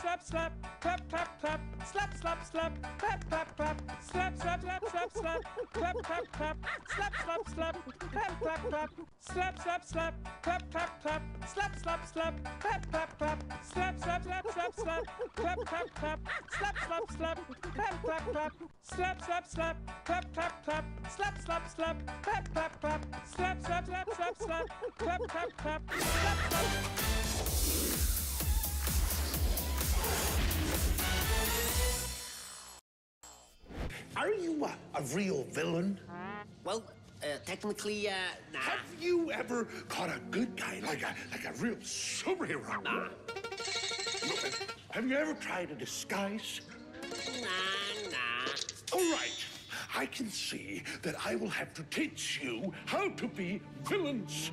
slap, slap, clap, clap, clap, slap, slap, slap, clap, clap, clap, slap, slap, slap, slap, slap, clap, clap, clap, slap, slap, slap, clap, clap, clap, slap, slap, slap, clap, clap, clap, slap, slap, slap, clap, clap, clap, slap, slap, slap, slap, slap, clap, clap, clap, slap, slap, slap, clap, clap, clap, slap, slap, slap, clap, clap, clap, slap, slap, slap, clap, clap, clap, slap, slap, slap, slap, slap, clap, clap, clap, slap, slap. Are you a, a real villain? Well, uh, technically, uh, nah. Have you ever caught a good guy, like a like a real superhero? Nah. Have you ever tried a disguise? Nah, nah. All right, I can see that I will have to teach you how to be villains.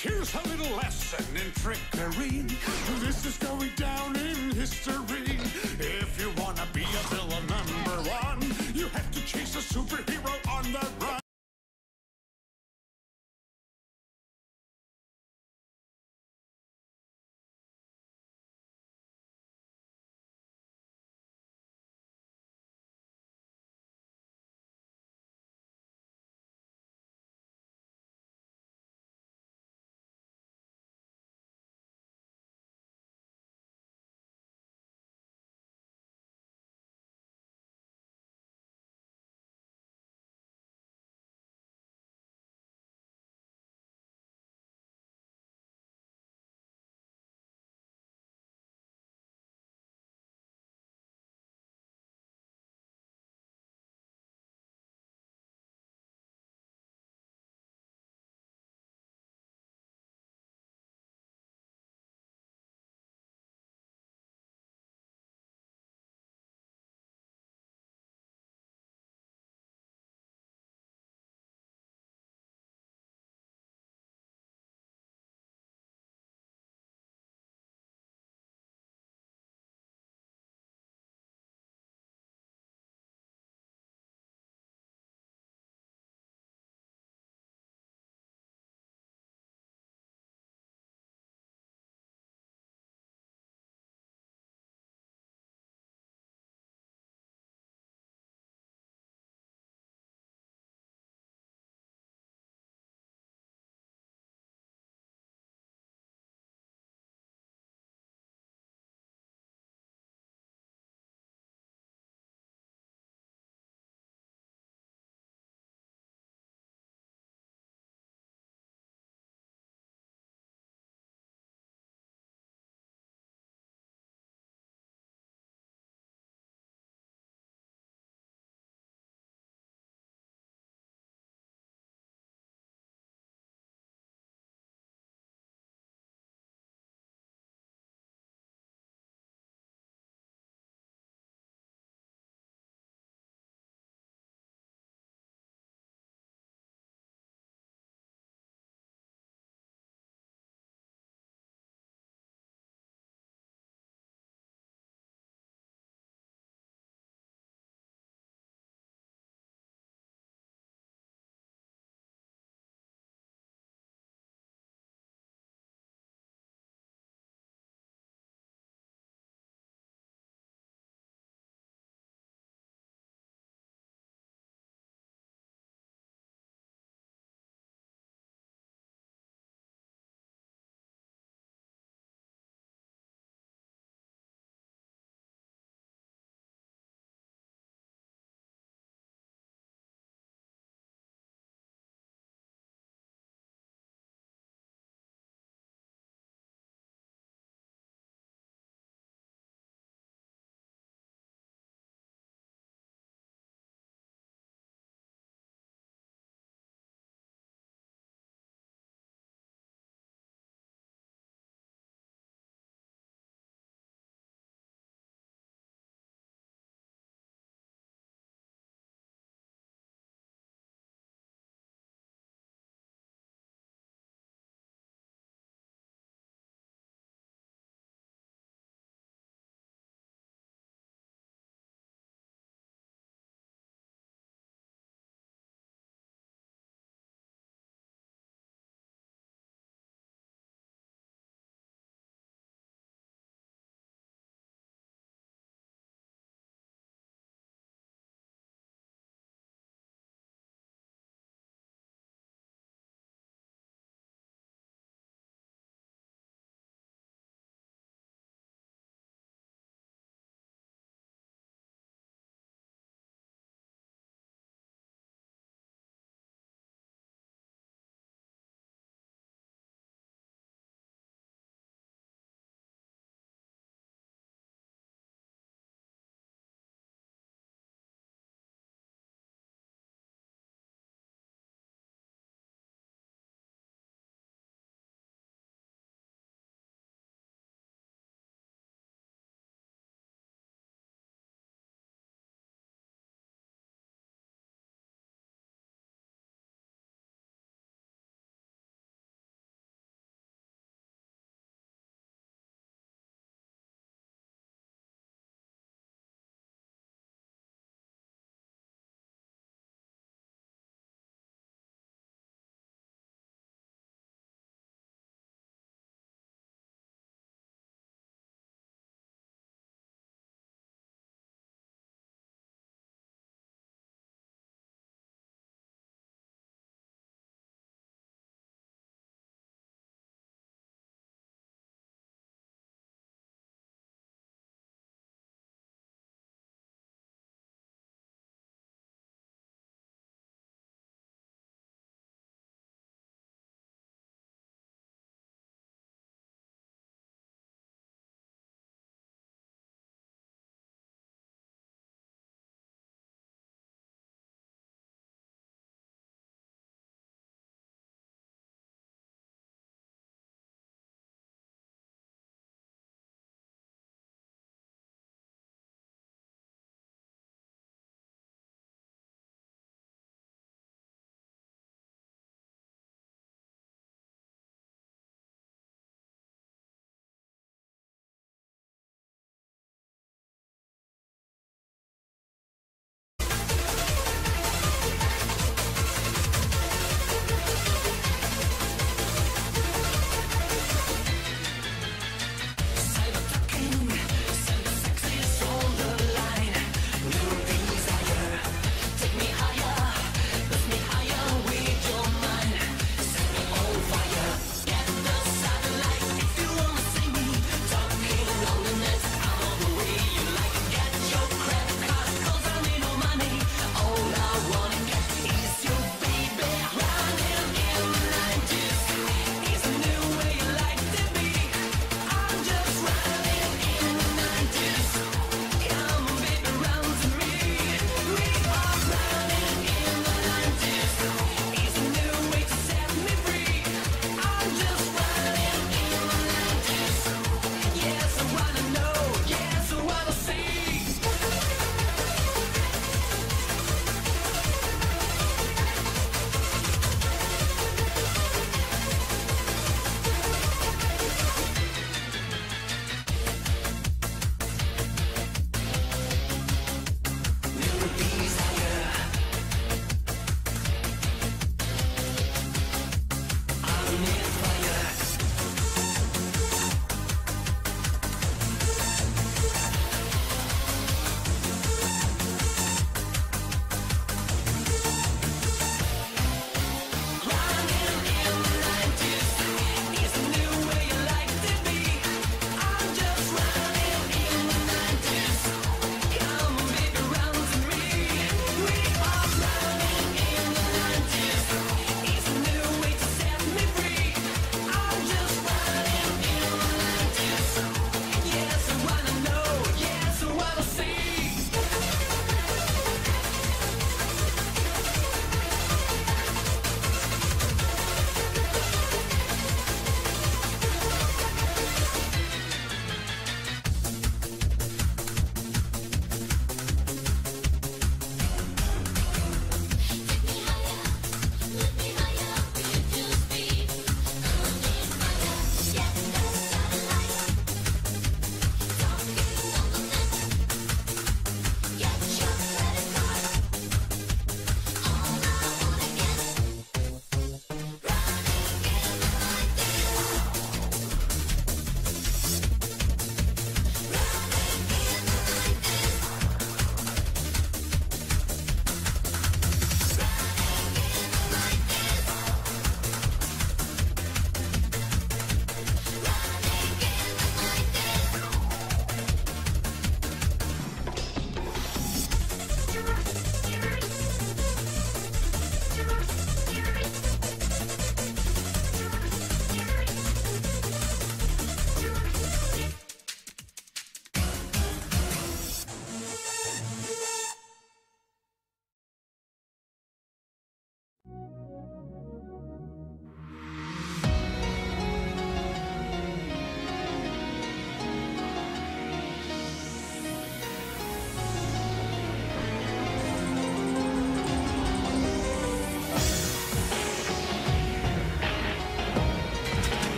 Here's a little lesson in trickery. This is going down in history. If you want to be a villain number one, you have to chase a superhero on the run.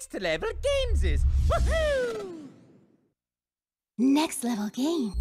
Next Level Games is. Woohoo! Next Level Games.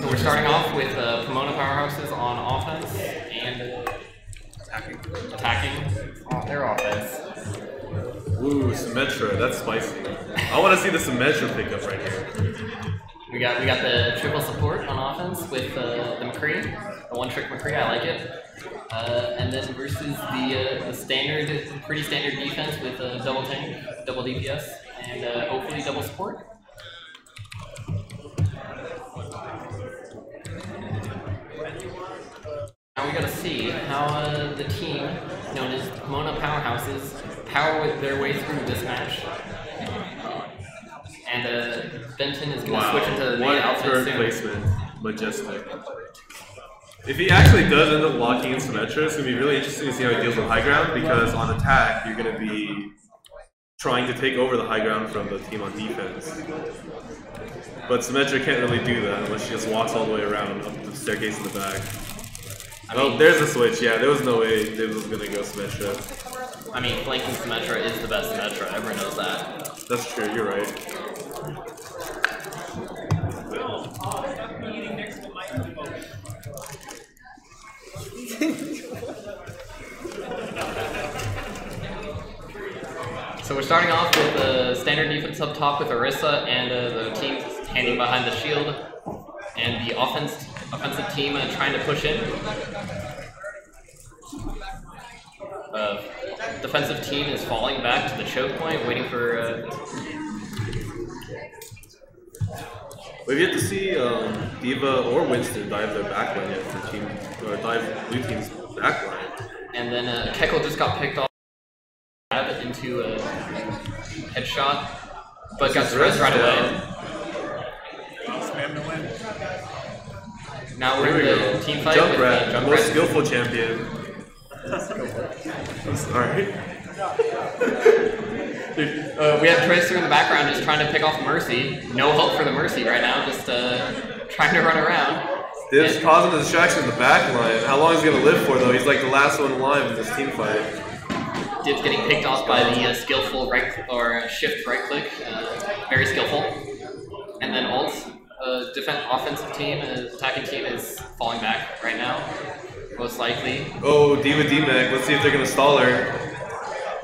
So we're starting off with uh, Pomona Powerhouses on offense and attacking. Attacking oh, their offense. Ooh, Symmetra, that's spicy. I want to see the Symmetra pickup right here. We got we got the triple support on offense with uh, the McCree, the one trick McCree. I like it. Uh, and then versus the, uh, the standard, pretty standard defense with uh, double tank, double D P S, and uh, hopefully double support. Now we gotta see how uh, the team known as Pomona Powerhouses power with their way through this match. And uh, Benton is gonna wow. switch into the main outfit soon. Placement, majestic. If he actually does end up locking in Symmetra, it's going to be really interesting to see how he deals with high ground, because on attack, you're going to be trying to take over the high ground from the team on defense. But Symmetra can't really do that unless she just walks all the way around up the staircase in the back. I oh, mean, there's a switch. Yeah, there was no way Dibs was going to go Symmetra. I mean, flanking Symmetra is the best Symmetra. Everyone knows that. That's true. You're right. So we're starting off with the standard defense up top with Orisa and uh, the team standing behind the shield, and the offense offensive team uh, trying to push in. Uh, defensive team is falling back to the choke point, waiting for. Uh, We've yet to see um, D.Va or Winston dive their backline yet for team, or dive blue team's backline. And then uh, Keckle just got picked off into a headshot, but got throws right away. Spam to win. Now we're in the team fight. Jump rat, the most skillful champion. I'm sorry. Dude, uh, we have Tracer in the background just trying to pick off Mercy. No help for the Mercy right now, just uh, trying to run around. It's causing the distraction in the back line. How long is he going to live for, though? He's like the last one alive in this team fight. Dib's getting picked off by the uh, skillful right or uh, shift right click. Uh, very skillful. And then ults. Uh, defense offensive team, uh, attacking team is falling back right now, most likely. Oh, D.Va D-Mac. Let's see if they're going to stall her.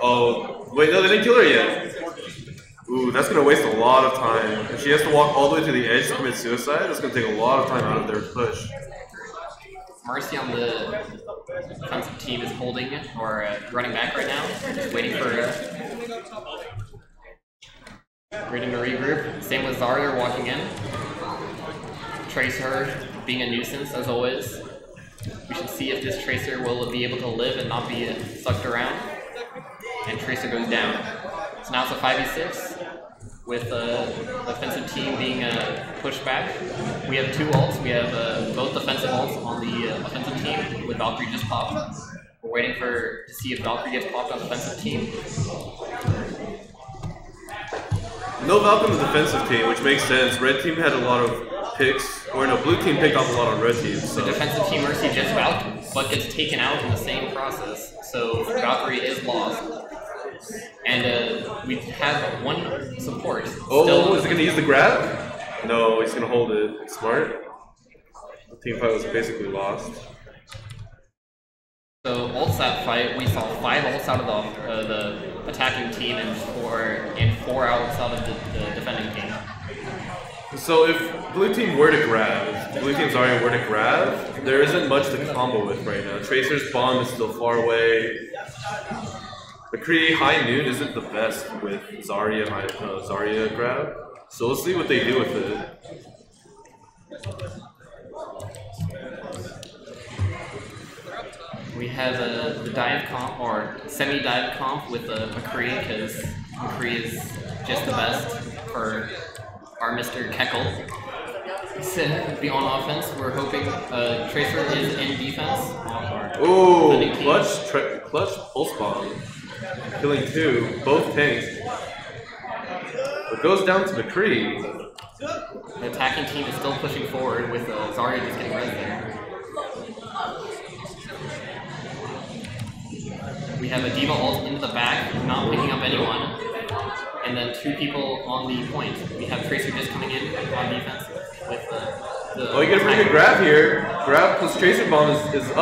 Oh, wait, no, they didn't kill her yet. Ooh, that's going to waste a lot of time. If she has to walk all the way to the edge to commit suicide, that's going to take a lot of time out of their push. Mercy on the defensive team is holding or uh, running back right now, waiting for uh, waiting to regroup. Same with Zarya walking in. Tracer being a nuisance as always. We should see if this Tracer will be able to live and not be uh, sucked around. And Tracer goes down. So now it's a five v six with uh, the offensive team being uh, pushed back. We have two ults. We have uh, both defensive ults on the uh, offensive team with Valkyrie just popped. We're waiting for to see if Valkyrie gets popped on the defensive team. No Valkyrie on the defensive team, which makes sense. Red team had a lot of picks, or no, blue team picked off a lot of red teams. So. The defensive team Mercy just Valkyrie, but gets taken out in the same process. So Valkyrie is lost. And uh, we have one support. Oh, still. Is he going to use the grab? No, he's going to hold it. Smart. The team fight was basically lost. So, ults that fight, we saw five ults out of the, uh, the attacking team and four, and four outs out of the, the defending team. So, if blue team were to grab, if blue team Zarya were to grab, there isn't much to combo with right now. Tracer's bomb is still far away. The Kree High Noon isn't the best with Zarya, uh, Zarya grab, so we'll see what they do with it. We have uh, the dive comp, or semi-dive comp with uh, McCree, because McCree is just the best for our Mister Keckle. Sin be on offense. We're hoping uh, Tracer is in defense. Ooh, clutch, clutch pulse bomb. Killing two, both tanks. It goes down to McCree. The attacking team is still pushing forward with uh, Zarya just getting right there. We have a D.Va ult into the back, not picking up anyone. And then two people on the point. We have Tracer just coming in on defense with the... the oh, you get a pretty good grab here. Grab plus Tracer bomb is, is up.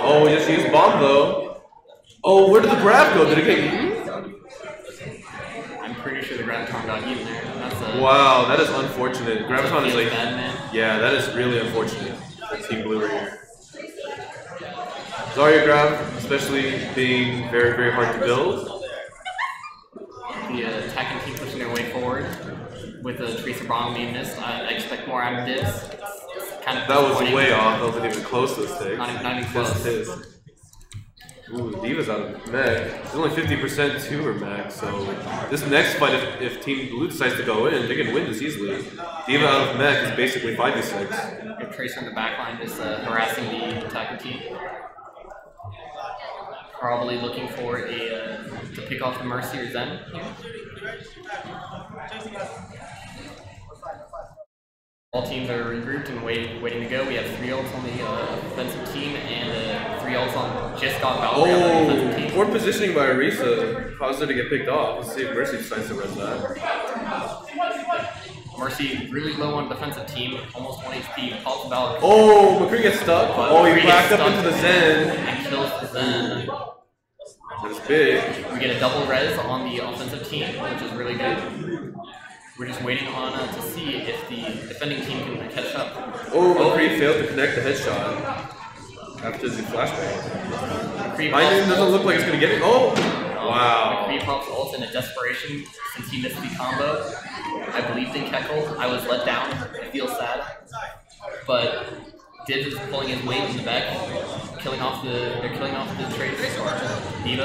Oh, we just used bomb though. Oh, where did the grab go? Did it get eaten? I'm pretty sure the Graviton got eaten there. That's a, wow, that is unfortunate. Graviton is like... Bad, man. Yeah, that is really unfortunate for Team Blue right here. Zarya grab, especially being very, very hard to build. The uh, attacking team pushing their way forward with a Tracer bomb being missed. I, I expect more out of this. Kind of that was way off. That wasn't even close to a stick. Not even, not even close. His. Ooh, D.Va's out of mech. It's only fifty percent to her mech, so this next fight, if, if Team Blue decides to go in, they can win this easily. D.Va out of mech is basically five v six. Your Tracer in the backline is uh, harassing the attacking team. Probably looking for a, uh, to pick off the Mercy or Zen. All teams are regrouped and wait, waiting to go. We have three ults on the uh, offensive team and uh, three ults on just got Valkyrie on the offensive team. Oh, poor positioning by Orisa caused her to get picked off. Let's see if Mercy decides to run that. Mercy really low on the defensive team, almost one H P. Pulse Valkyrie. Oh, McCree gets stuck. But oh, he backed up into the Zen. And kills the Zen. That's big. We get a double res on the offensive team, which is really good. We're just waiting on uh, to see if the defending team can catch up. Oh, McCree oh. failed to connect the headshot after the flashbang. McCree doesn't look like it's going to get it. Oh! Oh, Wow. McCree pops ult in a desperation since he missed the combo. I believed in Keckle. I was let down. I feel sad. But Dibs is pulling his weight in the back, killing off the they're killing off the Tracer or Diva.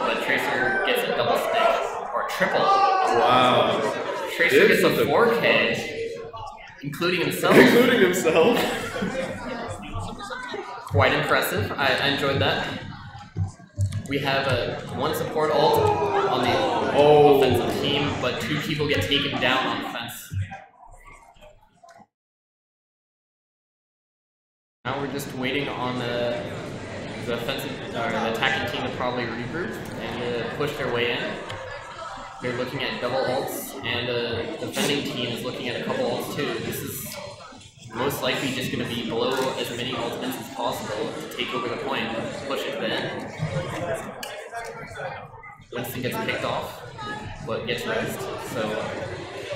But Tracer gets a double stick or a triple. Wow. Tracer Dibs gets a four K, including himself. Including himself. Quite impressive. I, I enjoyed that. We have a one support ult on the oh. offensive team, but two people get taken down on offense. Now we're just waiting on the, the offensive or the attacking team to probably regroup and uh, push their way in. They're looking at double ults, and uh, the defending team is looking at a couple ults too. This is most likely just going to be below as many ultimates as possible to take over the point and push it to the end. Winston gets picked off, but gets rezzed, so...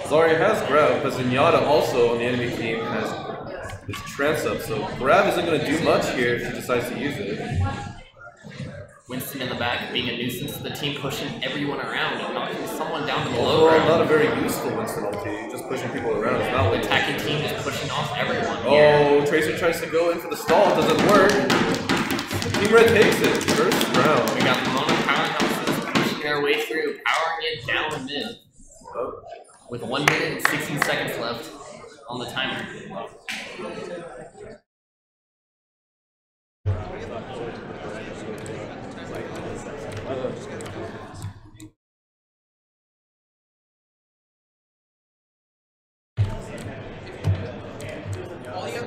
Zarya has grab, but Zenyatta also on the enemy team has this trance up, so grab isn't going to do much here if she decides to use it. Winston in the back being a nuisance to the team, pushing everyone around and knocking someone down to the low ground. Not a very useful Winston ulti, just pushing people around. It's not like attacking team is pushing off everyone. Oh, yeah. Tracer tries to go in for the stall, it doesn't work. Team Red takes it, first round. We got Pomona Powerhouses pushing their way through, powering it down mid. Oh. With one minute and sixteen seconds left on the timer.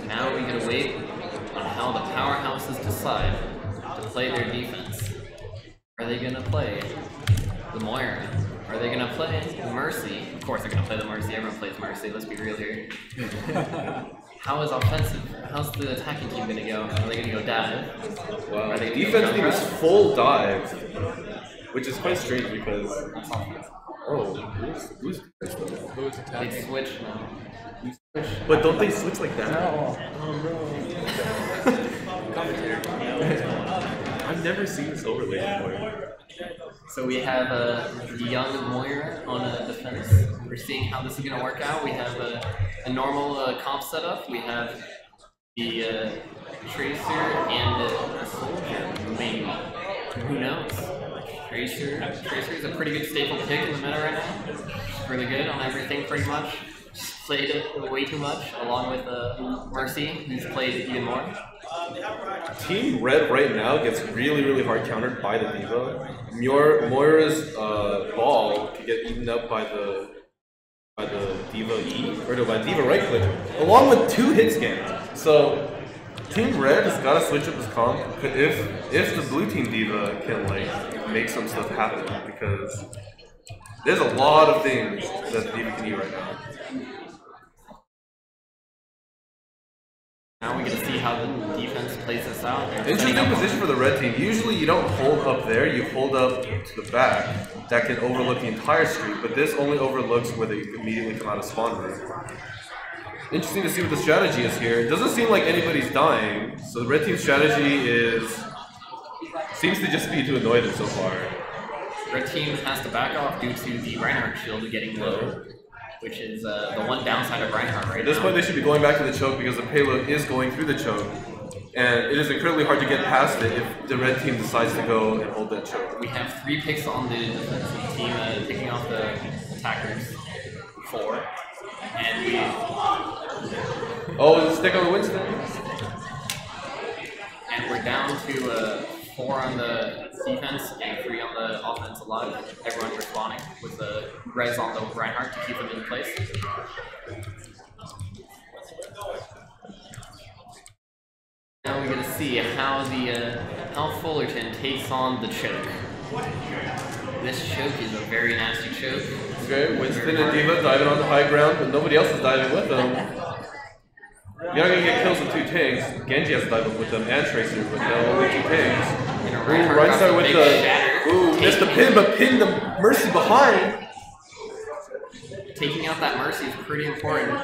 Now we gotta wait on how the powerhouses decide to play their defense. Are they gonna play the Moira? Are they gonna play the Mercy? Of course they're gonna play the Mercy, everyone plays Mercy, let's be real here. How is offensive, how's the attacking team gonna go? Are they gonna go dive? Wow. Are they gonna defense team is full dive, which is quite strange because... Oh, who's, who's, who's attacking? They switch now. But don't they switch like that? No. Oh, bro. I've never seen this overlay before. So we have a young Moira on a defense. We're seeing how this is going to work out. We have a, a normal uh, comp setup. We have the uh, Tracer and a Soldier, maybe. Who knows? Tracer Tracer is a pretty good staple pick in the meta right now. She's really good on everything, pretty much. She's played it way too much, along with uh, Mercy, who's played it even more. Team Red right now gets really, really hard countered by the D.Va. Moira, Moira's uh, ball could get eaten up by the by the D.Va E, or no, by D.Va right click, along with two hit scans. So Team Red has got to switch up his comp if if the blue team D.Va can like make some stuff happen, because there's a lot of things that D.Va can do right now. Now we're going to see how the defense plays this out. They're Interesting position for the red team. Usually you don't hold up there, you hold up to the back. That can overlook the entire street, but this only overlooks where they immediately come out of spawn room. Interesting to see what the strategy is here. It doesn't seem like anybody's dying, so the red team's strategy is... seems to just be to annoy them so far. Red team has to back off due to the Reinhardt shield getting low, which is uh, the one downside of Reinhardt right now. At this point, they should be going back to the choke because the payload is going through the choke, and it is incredibly hard to get past it if the red team decides to go and hold that choke. We have three picks on the defensive team uh, picking off the attackers. Four. And we... Oh, there's a stick on the Winston. And we're down to uh, four on the defense and three on the offense alive. Everyone responding with the res on the Reinhardt to keep them in place. Now we're going to see how the uh, how Fullerton takes on the choke. This choke is a very nasty choke. Okay, Winston and D.Va diving on the high ground, but nobody else is diving with them. You're not going to get kills with two tanks. Genji has to dive up with them and Tracer, but no, only two tanks. Ooh, right side with the... Ooh, missed the pin, but pinned the Mercy behind. Taking out that Mercy is pretty important.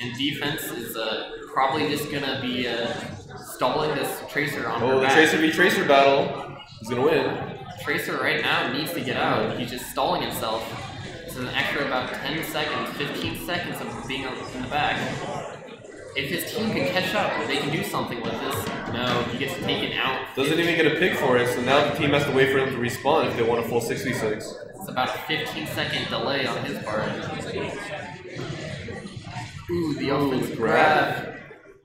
And defense is uh, probably just going to be uh, stalling this Tracer on her back. Oh, the Tracer v Tracer battle. He's going to win. Tracer right now needs to get out. He's just stalling himself. This is an extra about ten seconds, fifteen seconds of being in the back. If his team can catch up, they can do something with this. No, he gets taken out. Doesn't even get a pick for it, so now the team has to wait for him to respawn if they want a full six v six. It's about a fifteen second delay on his part. Ooh, the offensive grab. grab.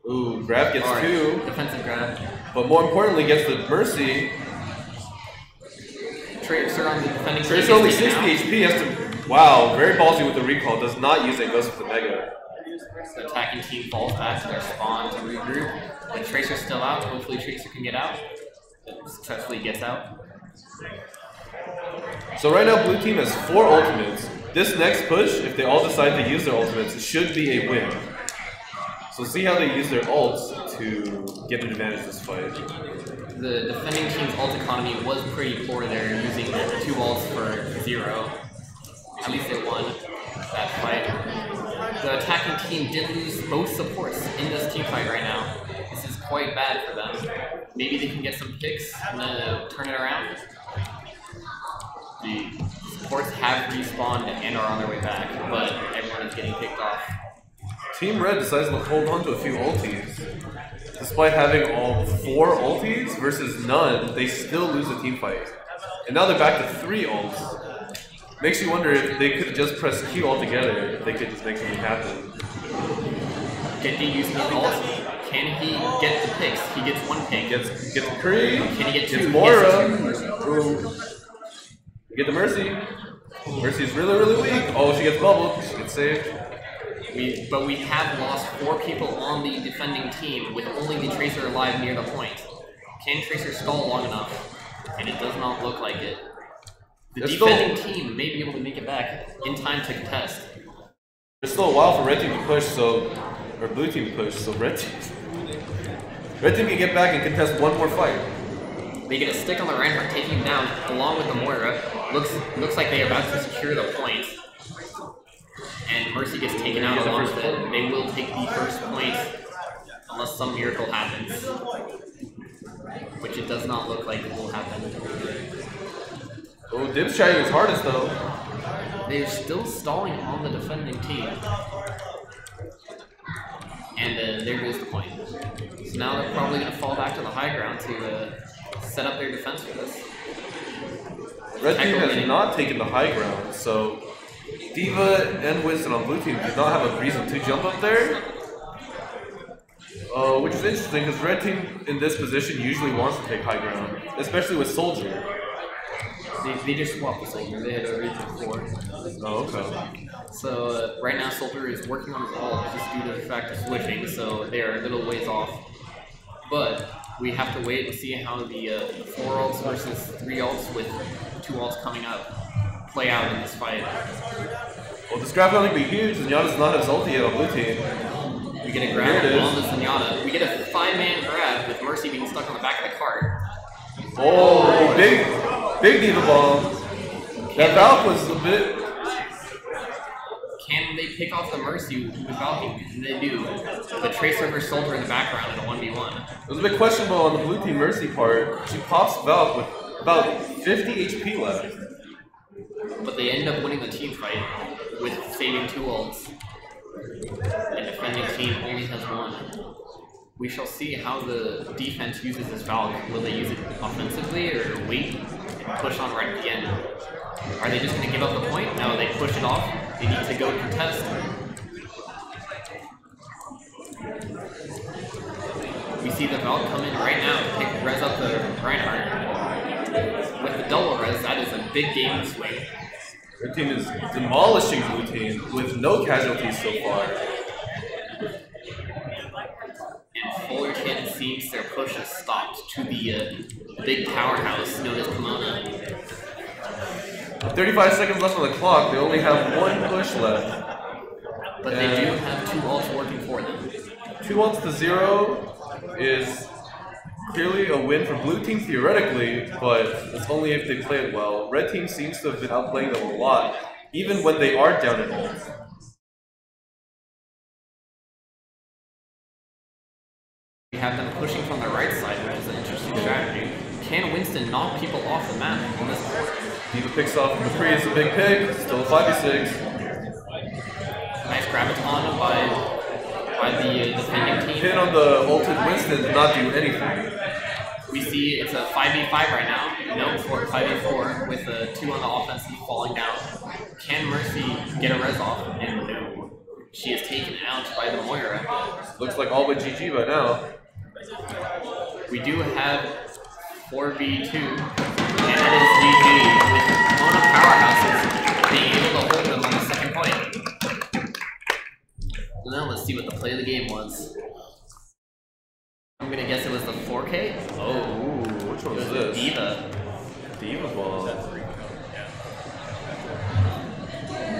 Ooh, grab gets right. two. Defensive grab. But more importantly, gets the Mercy. Tracer on the defending. Tracer only sixty H P, has to... Wow, very ballsy with the recall. Does not use it, goes with the Mega. The attacking team falls back to their spawn to regroup. And Tracer's still out. Hopefully Tracer can get out. Successfully gets out. So right now, blue team has four ultimates. This next push, if they all decide to use their ultimates, it should be a win. So see how they use their ults to get an advantage this fight. The defending team's ult economy was pretty poor there, using two ults for zero. At least they won that fight. The attacking team did lose both supports in this team fight right now. This is quite bad for them. Maybe they can get some picks and then turn it around. The supports have respawned and are on their way back, but everyone is getting picked off. Team Red decides to hold on to a few ultis. Despite having all four ultis versus none, they still lose a team fight. And now they're back to three ults. Makes you wonder if they could just press Q altogether, if they could just make something happen. Can he use the ult? Can he get the picks? He gets one pick. Gets, gets the Curry. Can he get two? Gets Moira. Get the Mercy. Mercy's really, really weak. Oh, she gets bubbled. She gets saved. We, but we have lost four people on the defending team with only the Tracer alive near the point. Can Tracer stall long enough? And it does not look like it. The There's defending still, team may be able to make it back in time to contest. There's still a while for red team to push, so... Or blue team to push, so red team... Red team can get back and contest one more fight. They get a stick on the Reinhardt, taking him down, along with the Moira. Looks looks like they are about to secure the point. And Mercy gets taken out along with it. They will take the first point, unless some miracle happens. Which it does not look like it will happen. Oh, Dib's trying his hardest, though. They're still stalling on the defending team. And uh, there goes the point. So now they're probably going to fall back to the high ground to... Uh, set up their defense for this. Red team has not taken the high ground, so D.Va and Winston on blue team do not have a reason to jump up there. Uh, which is interesting, because red team in this position usually wants to take high ground, especially with Soldier. They, they just swapped the Soldier, they had a region four. Oh, okay. So uh, right now Soldier is working on his ult just due to the fact of switching, so they are a little ways off. But we have to wait and see how the uh, four ults versus three ults with two ults coming up play out in this fight. Well, this grab going to be huge. Zenyatta's not his ulti yet on blue team. We get a grab on the Zenyatta. We get a five man grab with Mercy being stuck on the back of the cart. Oh, big, big D.Va bomb. That Valk was a bit... Can they pick off the Mercy with Valkyrie? And they do. The Tracer versus Soldier in the background in a one v one. It was a bit questionable on the blue team Mercy part. She pops Valk with about fifty H P left. But they end up winning the team fight with saving two ults. And defending team only has one. We shall see how the defense uses this Valk. Will they use it offensively or wait and push on right at the end? Are they just going to give up the point? No, they push it off. They need to go contest. We see the Valk come in right now to pick res up the Reinhardt. With the double res, that is a big game swing. Their team is demolishing blue team with no casualties so far. And Fullerton seems their push has stopped to the uh, big powerhouse known as Pomona. thirty-five seconds left on the clock, they only have one push left. But and they do have two ults working for them. Two ults to zero is clearly a win for blue team theoretically, but it's only if they play it well. Red team seems to have been outplaying them a lot, even when they are down in ults. We have them pushing from the right side, which is an interesting strategy. Can Winston knock people off the map on this board? Diva picks off the three, it's a big pick, still a five v six. Nice graviton by, by the defending team. Pin on the ulted Winston did not do anything. We see it's a five v five right now, known for five v four, with a two on the offensive falling down. Can Mercy get a res off? And no. She is taken out by the Moira. Looks like all but G G by now. We do have four v two, and it is G G, with Pomona Powerhouses being able to hold them on the second point. Now let's see what the play of the game was. I'm gonna guess it was the four K? Oh, ooh, which one was this? Diva. Diva bomb.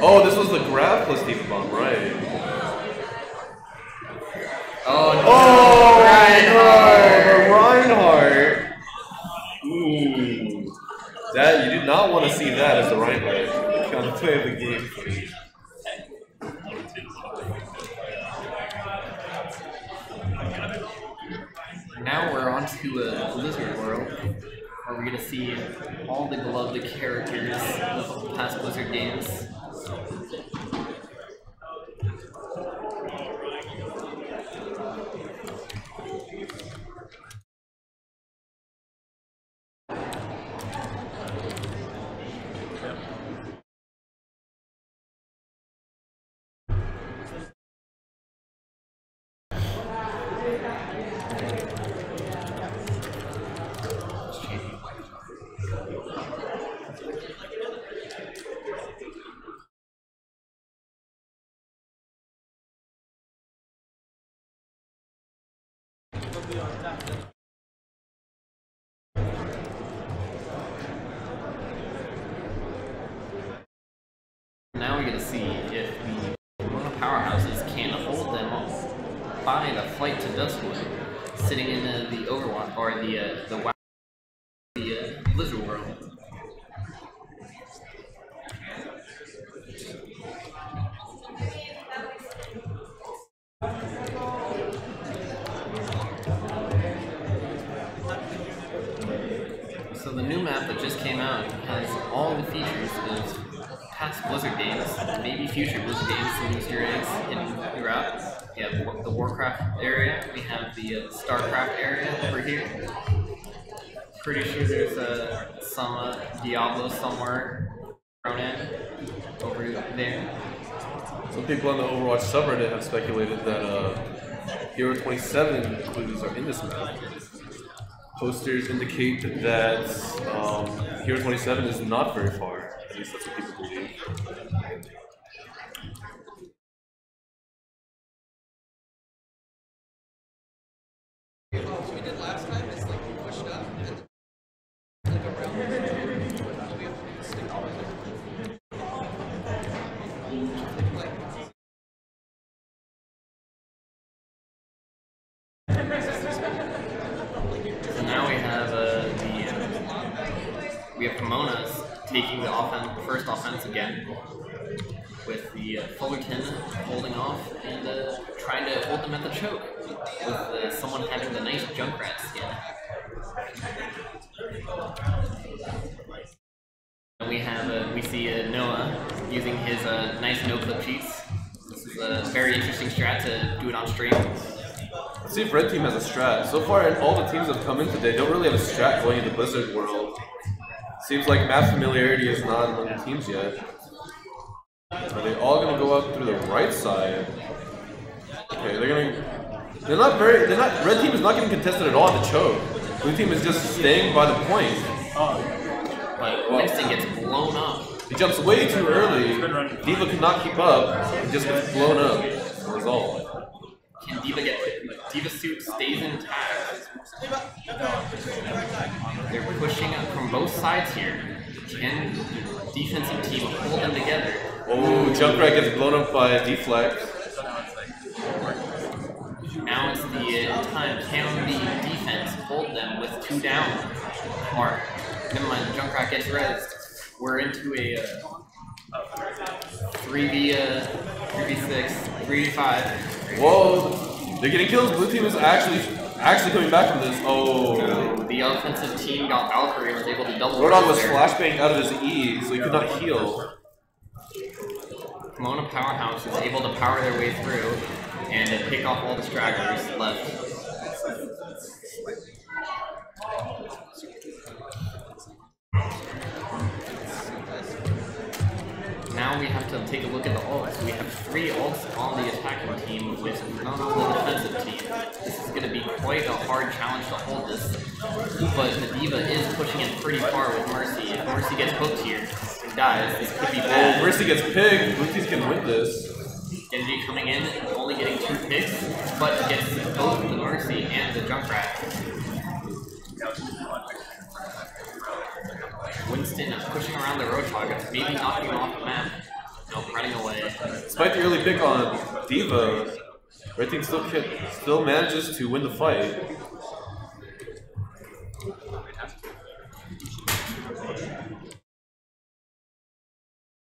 Oh, this was the grab plus Diva bomb, right? Oh, no. Oh, Reinhardt! Reinhardt! Ooh. That, you do not want to see that as the Reinhardt. Kind of play of the game, please. Now we're on to a Blizzard World, where we're going to see all the beloved characters of past Blizzard games. Now we're going to see if the Pomona Powerhouses can hold them off by the flight to Duskwood, sitting in the, the Overwatch or the uh, the WoW, the uh, Blizzard World. So the new map that just came out has all the features of past Blizzard games, maybe future Blizzard games in Easter eggs in throughout. We have the Warcraft area, we have the uh, Starcraft area over here. Pretty sure there's uh, some uh, Diablo somewhere thrown in over there. Some people on the Overwatch subreddit have speculated that uh, Hero twenty-seven clues are in this map. Posters indicate that um, Hero twenty-seven is not very far, at least that's what people believe. We did last time, it's like we pushed up and like a rail. Now we have uh, the uh, we have Pomona's taking the offen first offense again, with the uh, Fullerton holding off and uh, trying to hold them at the choke with uh, someone having the nice Junkrat skin. And we have uh, we see uh, Noah using his uh, nice no clip cheats. This is a very interesting strat to do it on stream. Let's see if Red Team has a strat. So far, all the teams that have come in today don't really have a strat going into Blizzard World. Seems like map familiarity is not among the teams yet. Are they all going to go up through the right side? Okay, they're going to... They're not very... They're not... Red Team is not getting contested at all at the choke. Blue Team is just staying by the point. But Winston gets blown up. He jumps way too early. Diva could not keep up. He just gets blown up as a result. Can Diva get like, Diva suit stays intact. They're pushing up from both sides here. Can the defensive team hold them together? Oh, Junkrat gets blown up by a deflect. Now it's the uh, time. Can the defense hold them with two down? Or, never mind, Junkrat gets rezzed. We're into a three v six, three v five. Whoa! They're getting killed. Blue team is actually Actually, coming back from this, oh. The offensive team got Valkyrie and was able to double. Rodon was flashbang out of his E, so he could not heal. Pomona Powerhouse was able to power their way through and pick off all the stragglers left. Now we have to take a look at the ults. We have three ults on the attacking team with none on the defensive team. This is going to be quite a hard challenge to hold this, but Medivh is pushing it pretty far with Mercy. If Mercy gets hooked here and dies, this could be bad. Oh, Mercy gets picked. Lucy's going to win this. Genji coming in, only getting two picks, but gets both the Mercy and the Junkrat. Winston is pushing around the Roadhog, maybe knocking him off the map. Nope, running away. Despite the early pick on D.Va, Red Team still, still manages to win the fight.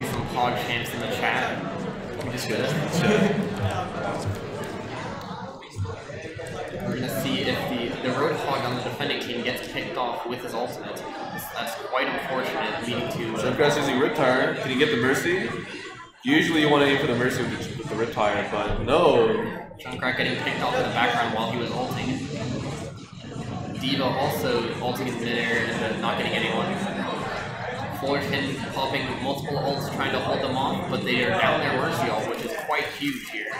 Some hog champs in the chat. I'm just gonna check. We're gonna see if the, the Roadhog on the defending team gets picked off with his ultimate. That's quite unfortunate, leading to... Zepcast using Riptire. Can you get the Mercy? Usually you want to aim for the Mercy with the, with the Riptire, but no. Junkrat getting picked off in the background while he was ulting. D.Va also ulting in midair and not getting anyone. Fullerton popping multiple ults trying to hold them off, but they are down their Mercy ult, which is quite huge here.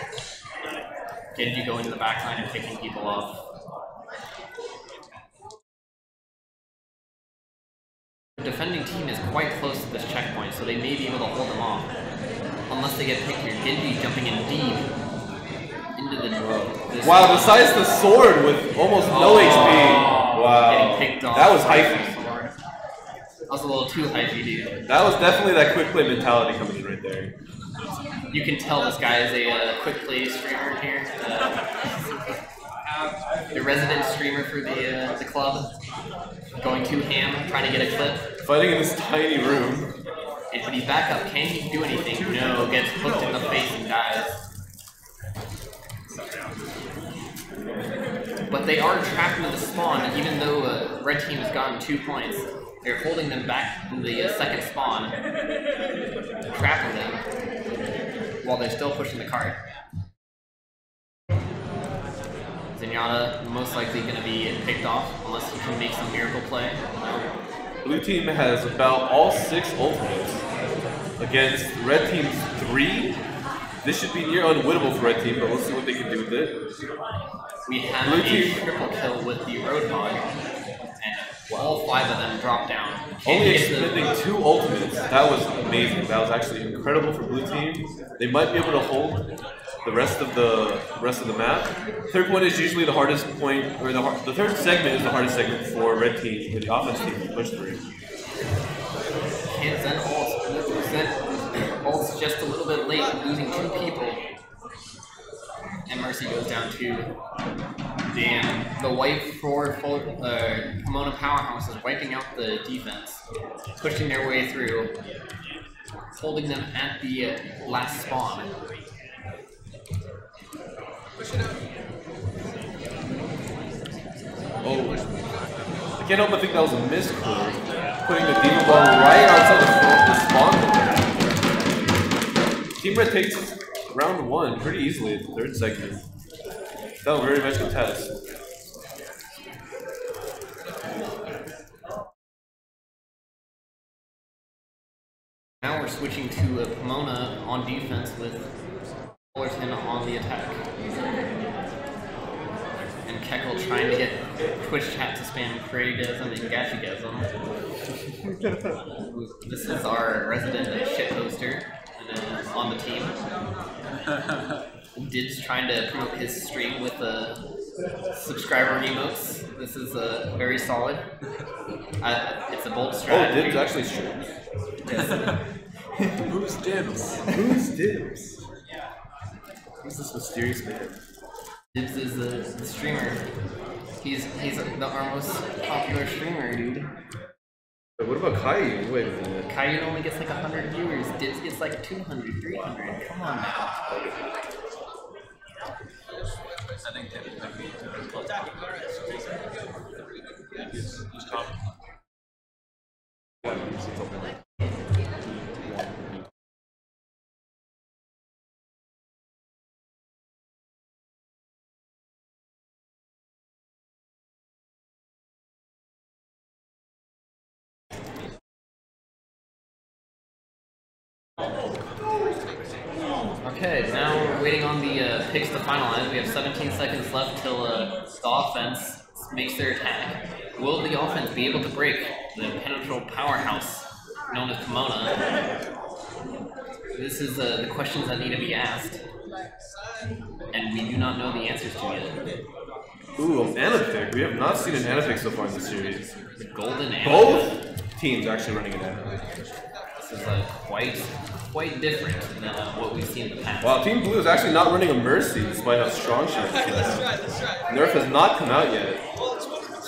Genji going to the backline and picking people off. The defending team is quite close to this checkpoint, so they may be able to hold them off. Unless they get picked here. Genji jumping in deep into the road. Wow, besides the sword with almost oh, no H P. Wow. Getting picked off. That was hypey. That was a little too hypey, dude. That was definitely that quick play mentality coming in right there. You can tell this guy is a uh, quick play streamer here. Uh, a resident streamer for the, uh, the club. Going too ham, trying to get a clip. Fighting in this tiny room. And when he's back up, can he do anything? No, gets hooked in the face and dies. But they are trapped into the spawn, even though uh, Red Team has gotten two points. They're holding them back in the uh, second spawn. Trapping them, while they're still pushing the cart. Zenyatta most likely going to be picked off, unless he can make some miracle play. Blue team has about all six ultimates against Red Team's three. This should be near unwinnable for Red Team, but let's see what they can do with it. We have Blue a team. triple kill with the Roadhog, and all five of them drop down. Can't Only expending the... two ultimates. That was amazing. That was actually incredible for Blue team. They might be able to hold the rest of the rest of the map. Third point is usually the hardest point, or the, the third segment is the hardest segment for Red Team, for the offense team to push through. Can't send ults. Send ults just a little bit late, losing two people. And Mercy goes down too. Damn. The white for full, uh, Pomona Powerhouse is wiping out the defense, pushing their way through, holding them at the uh, last spawn. Oh, I can't help but think that was a misclick. Putting the D.Va ball right outside the, the spawn. Team Red takes round one pretty easily at the third segment. That was very much a test. Now we're switching to uh, Pomona on defense with Fullerton on the attack. And Keckle trying to get Twitch chat to spam Praygasm and Gashigasm. This is our resident uh, shit poster and, uh, on the team. Did's trying to promote his stream with the uh, subscriber emotes. This is uh, very solid. Uh, it's a bold strategy. Oh, Dibs actually streams. Who's Dibs? Who's Dibs? Who's this mysterious man? Dibs is the, the streamer. He's he's the, our most popular streamer, dude. But what about Caillou? Wait a minute. Caillou only gets like one hundred viewers. Dibs gets like two hundred, three hundred. Come on now. Okay, now we're waiting on the uh, picks to finalize. We have seventeen seconds left till uh, the offense makes their attack. Will the offense be able to break the penetrable powerhouse known as Pomona? This is uh, the questions that need to be asked, and we do not know the answers to yet. Ooh, an Anapic. We have not seen an Anapic so far in the series. The golden Anapic. Both teams actually running an Anapic. This is uh, quite, quite different than uh, what we've seen in the past. Wow, Team Blue is actually not running a Mercy despite how strong she is. That's right, that's right. Nerf has not come out yet.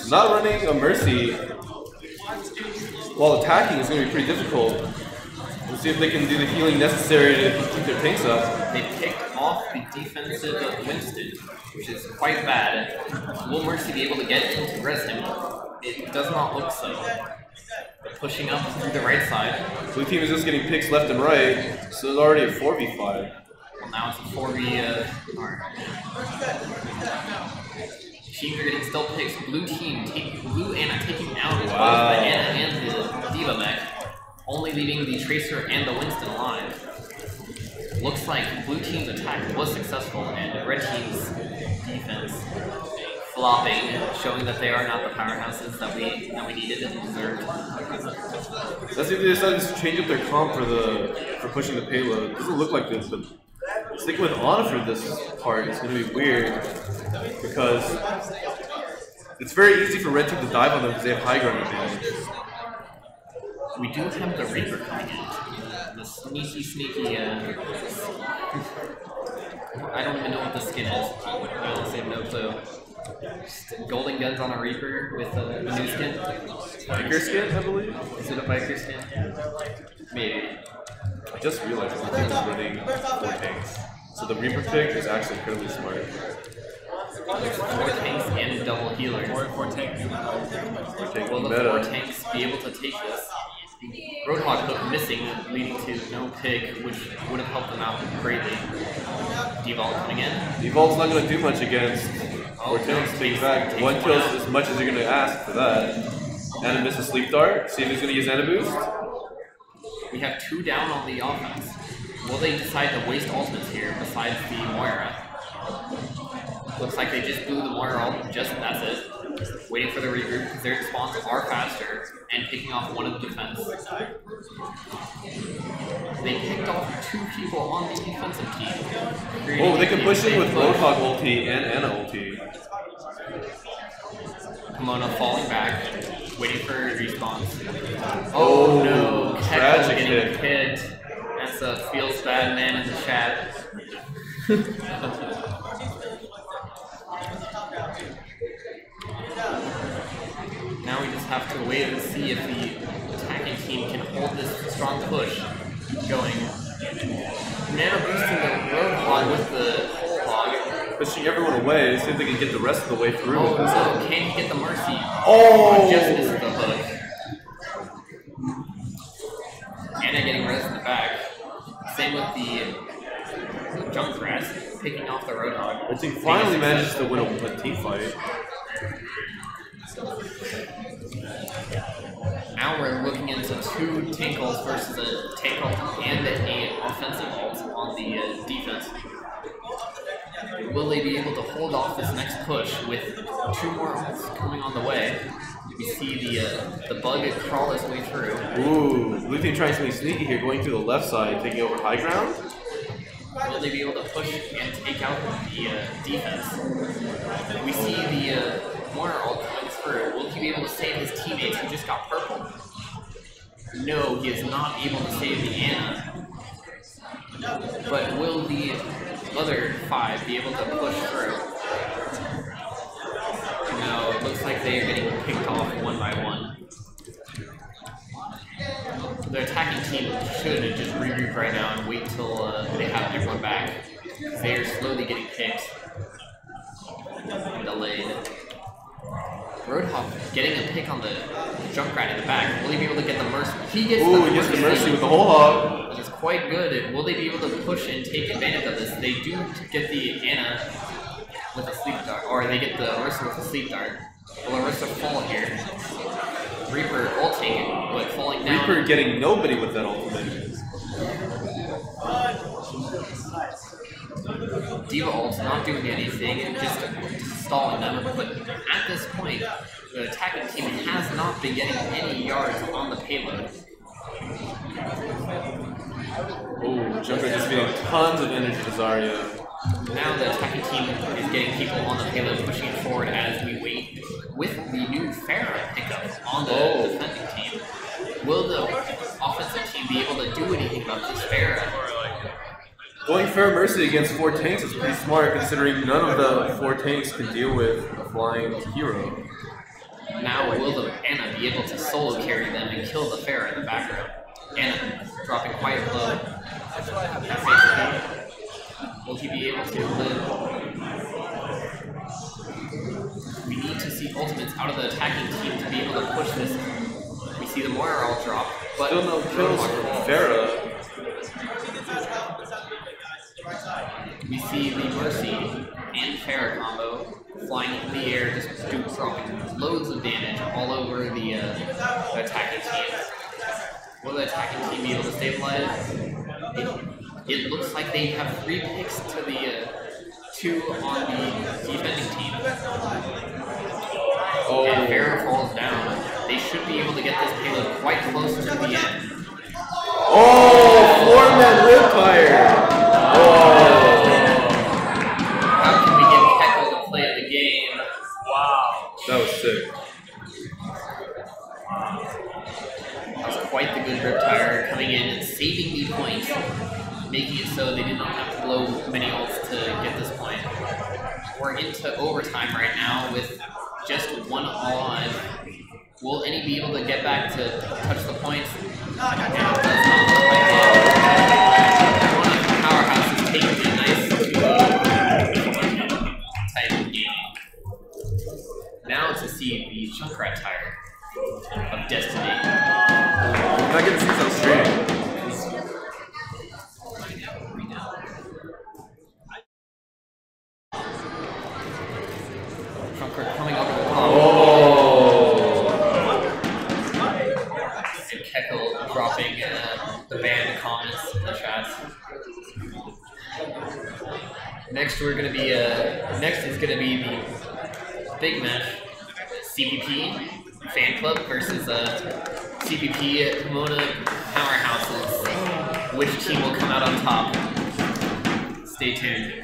Not running a Mercy while attacking is going to be pretty difficult. We'll see if they can do the healing necessary to keep their tanks up. They picked off the defensive of Winston, which is quite bad. Will Mercy be able to get in to res him? It does not look so. They're pushing up through the right side. Blue team is just getting picks left and right, so it's already a four v five. Well, now it's a four v... Teams are getting still picks. Blue team, take, blue Anna taking out both wow. the Anna and the D.Va mech, only leaving the Tracer and the Winston alive. Looks like blue team's attack was successful and red team's defense flopping, showing that they are not the powerhouses that we that we needed and deserved. That's if they decided to change up their comp for the for pushing the payload. It doesn't look like this, but sticking with Ana for this part is going to be weird because it's very easy for red team to dive on them because they have high ground advantage. We do have the Reaper coming in. The sneaky, sneaky, uh... I don't even know what the skin is. I honestly have no clue. Golden Guns on a Reaper with a new skin. Biker skin, I believe? Is it a biker skin? Maybe. I just realized that the team is running four tanks. So the Reaper pick is actually incredibly smart. Four tanks and double healers. Four, four tanks. Will the four tanks be able to take this? Roadhog hook missing, leading to no pick, which would have helped them out greatly. Devault coming in. Devault's not going to do much against four tanks. Take back one kills as much as you're going to ask for that. Anna misses Sleep Dart. See if he's going to use Anna Boost. We have two down on the offense. Will they decide to waste ultimates here besides the Moira? Looks like they just blew the Moira ult, just that's it. Waiting for the regroup because their spawns are faster and picking off one of the defense. They picked off two people on the defensive team. Oh, they can push in with Roadhog ulti and Anna ulti. Pomona falling back, waiting for response. Oh, oh no, Keckle getting hit. That's a feels bad man in the chat. Now we just have to wait and see if the attacking team can hold this strong push going. Nano boosting the Roadhog with the whole hog. Pushing everyone away, see if they can get the rest of the way through. Oh, so no. Can he get the Mercy? Oh! oh just missed the hook. Anna getting res in the back. Same with the Junkrat, picking off the Roadhog. But he finally manages to win a, a team fight. Now we're looking into two tank ults versus a tank ult and an offensive ult on the uh, defense. Will they be able to hold off this next push with two more ults coming on the way? We see the uh, the bug crawl its way through. Ooh, blue team trying something sneaky here, going through the left side, taking over high ground. Will they be able to push and take out the uh, defense? We see the uh, Moira ult coming through. Will he be able to save his teammates who just got purple? No, he is not able to save the Anna. But will the other five be able to push through? No, it looks like they are getting picked off one by one. The attacking team should just regroup right now and wait till uh, they have everyone back. They are slowly getting picked. Delayed. Roadhog getting a pick on the Junkrat in the back. Will he be able to get the Mercy? He gets Ooh, the he gets the Mercy with the whole hog. Quite good, and will they be able to push and take advantage of this? They do get the Anna with a Sleep Dart, or they get the Orisa with a Sleep Dart. Will Orisa fall here? Reaper ulting, but falling down. Reaper getting nobody with that ultimate. diva ult's not doing anything and just, just stalling them. But at this point, the attacking team has not been getting any yards on the payload. Oh, Jumper just getting tons of energy to Zarya. Now the attacking team is getting people on the payload, pushing it forward as we wait. With the new Pharah pickup on the oh. defending team, will the offensive team be able to do anything about this Pharah? Going Pharah Mercy against four tanks is pretty smart, considering none of the four tanks can deal with a flying hero. Now will the Anna be able to solo carry them and kill the Pharah in the background? Anna dropping quite low. Will he be able to live? We need to see ultimates out of the attacking team to be able to push this. We see the Moira all drop, but still no kills from Pharah. We see the Mercy and Pharah combo flying in the air, just do dropping loads of damage all over the uh, attacking team. Will the attacking team be able to stabilize? It, it looks like they have three picks to the uh, two on the defending team. Oh. And Pharah falls down. They should be able to get this payload quite close to the end. Oh, form that rip fire! Oh. That was sick. That was quite the good Riptire coming in and saving the points, making it so they did not have to blow many ults to get this point. We're into overtime right now with just one on. Will any be able to get back to touch the points? No, it does not look like it. One of the powerhouses is taking a nice type of game. Now to see the Junkrat tire of Destiny. I'm not gonna see so straight. Junkrat coming over the pond. Oh! And Keckle dropping uh, the banned comments in the chat. Next, we're gonna be. Uh, next is gonna be the Big Mesh C P P Fan Club versus uh, C P P Pomona Powerhouses. Which team will come out on top? Stay tuned.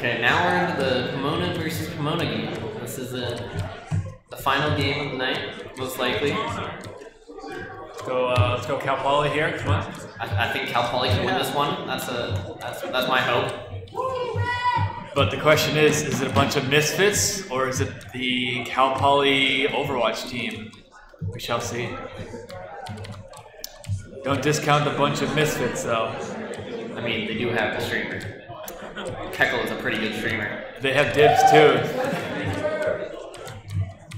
Okay, now we're into the Pomona versus Pomona game. This is the, the final game of the night, most likely. Let's go. Uh, let's go, Cal Poly here. Come on. I, I think Cal Poly can win this one. That's a. That's that's my hope. But the question is, is it a bunch of misfits or is it the Cal Poly Overwatch team? We shall see. Don't discount the bunch of misfits, though. I mean, they do have the streamer. Keckle is a pretty good streamer. They have dibs too.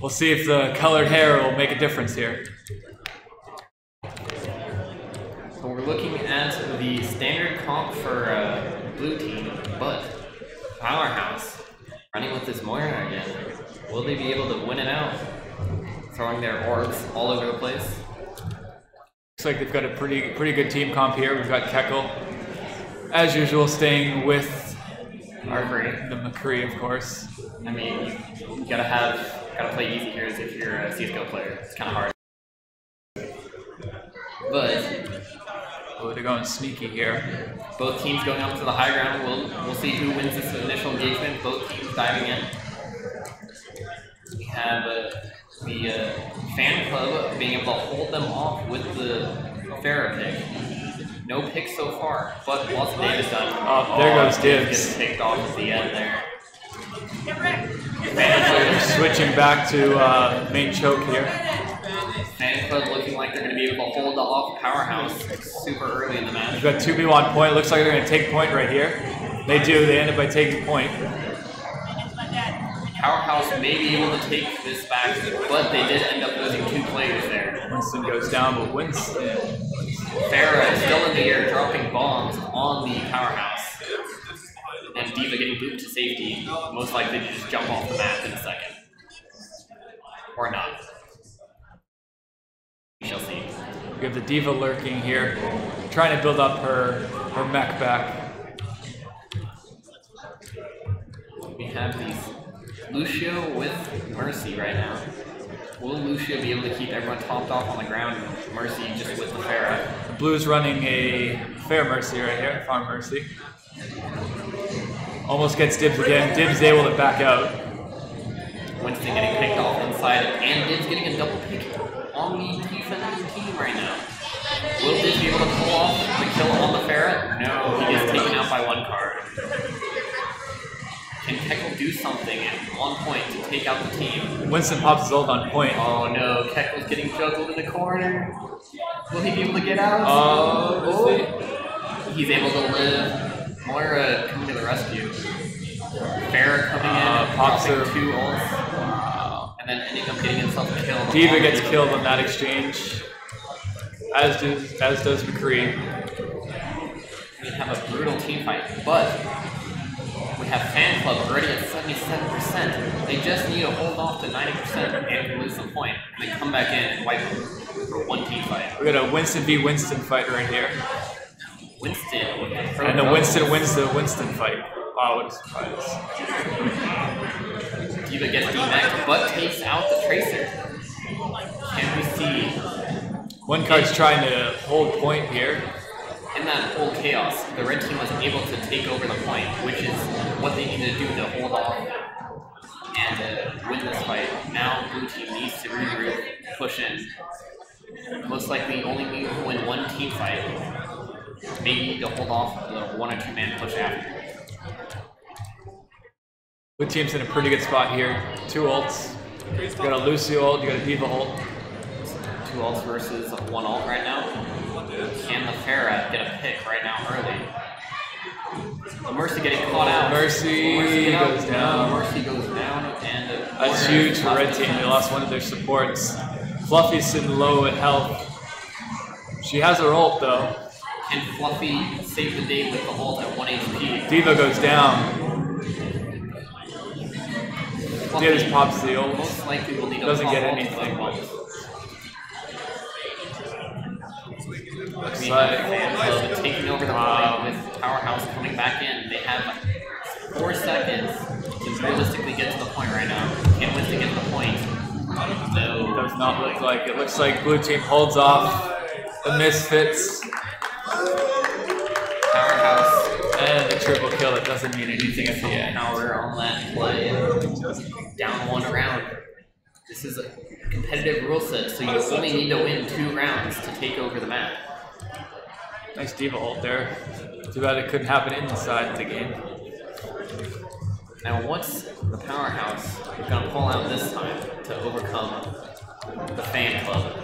We'll see if the colored hair will make a difference here. So we're looking at the standard comp for uh, blue team, but Powerhouse running with this Moira again. Will they be able to win it out? Throwing their orbs all over the place. Looks like they've got a pretty pretty good team comp here. We've got Keckle, as usual, staying with McCree. The McCree, of course. I mean, you gotta have gotta play easy here if you're a C S G O player. It's kind of hard. But oh, they're going sneaky here. Both teams going up to the high ground. We'll we'll see who wins this initial engagement. Both teams diving in. We have uh, the uh, fan club being able to hold them off with the Farrah pick. No pick so far, but Walter Davis done. Oh, there goes Dibs. Gets picked off at the end there. Switching back to uh, main choke here. Fan club looking like they're going to be able to hold off Powerhouse super early in the match. We've got two v one point. Looks like they're going to take point right here. They do. They end up by taking point. Powerhouse may be able to take this back, but they did end up losing two players there. Winston goes down, but Winston... Farrah is still in the air, dropping bombs on the Powerhouse. And D.Va getting booted to safety, most likely to just jump off the map in a second. Or not. We shall see. We have the D.Va lurking here, trying to build up her, her mech back. We have these... Lucio with Mercy right now. Will Lucio be able to keep everyone topped off on the ground? Mercy just with the Farrah. The Blue's running a fair Mercy right here, farm Mercy. Almost gets Dibs again. Dibs able to back out. Winston getting picked off inside, and Dibs getting a double pick on the defending team right now. Will Dibs be able to pull off the kill on the Farrah? No, he gets taken out by one card. Can Keckle do something at one point to take out the team? Winston pops his ult on point. Oh no, Keckle's getting juggled in the corner. Will he be able to get out? Oh, oh. He's able to live. Moira coming to the rescue. Farrah coming uh, in, pops her two ults. Wow. And then ending up getting himself killed. D.Va gets killed on that exchange, as does, as does McCree. We have a brutal teamfight, but... We have fan club already at seventy-seven percent. They just need to hold off to ninety percent and lose the point. And they come back in and wipe them for one team fight. We got a Winston v Winston fight right here. Winston with the And a Winston wins the Winston fight. Wow, what a surprise. D.Va gets D-Mac, but takes out the Tracer. Can we see? One card's trying to hold point here. In that whole chaos, the red team was able to take over the point, which is what they need to do to hold off and uh, win this fight. Now blue team needs to regroup, push in. Most likely only need to win one team fight. Maybe to hold off the one or two man push after. Blue team's in a pretty good spot here. Two ults. You got a Lucio ult, you got a D.Va ult. Two ults versus one ult right now. Can the Farrah get a pick right now early? Mercy getting caught out. Mercy, Mercy get goes out. down. Mercy goes down. And that's huge for Red Team. They lost one of their supports. Fluffy's sitting low at health. She has her ult though. Can Fluffy save the day with the ult at one H P? D.Va goes down. Fluffy D.Va just pops the ult. Most likely will need to Doesn't get anything. Looks we like Club taking over the wow. play with Powerhouse coming back in. They have four seconds to realistically get to the point right now. Can't win to get to the point. No. It does not look like it. Looks like blue team holds off the Misfits. Powerhouse. And the triple kill. It doesn't mean anything at the end. farmland play and down one round. This is a competitive rule set, so you oh, only need to win two rounds to take over the map. Nice diva ult there. Too bad it couldn't happen inside the game. Now what's the powerhouse gonna pull out this time to overcome the fan club?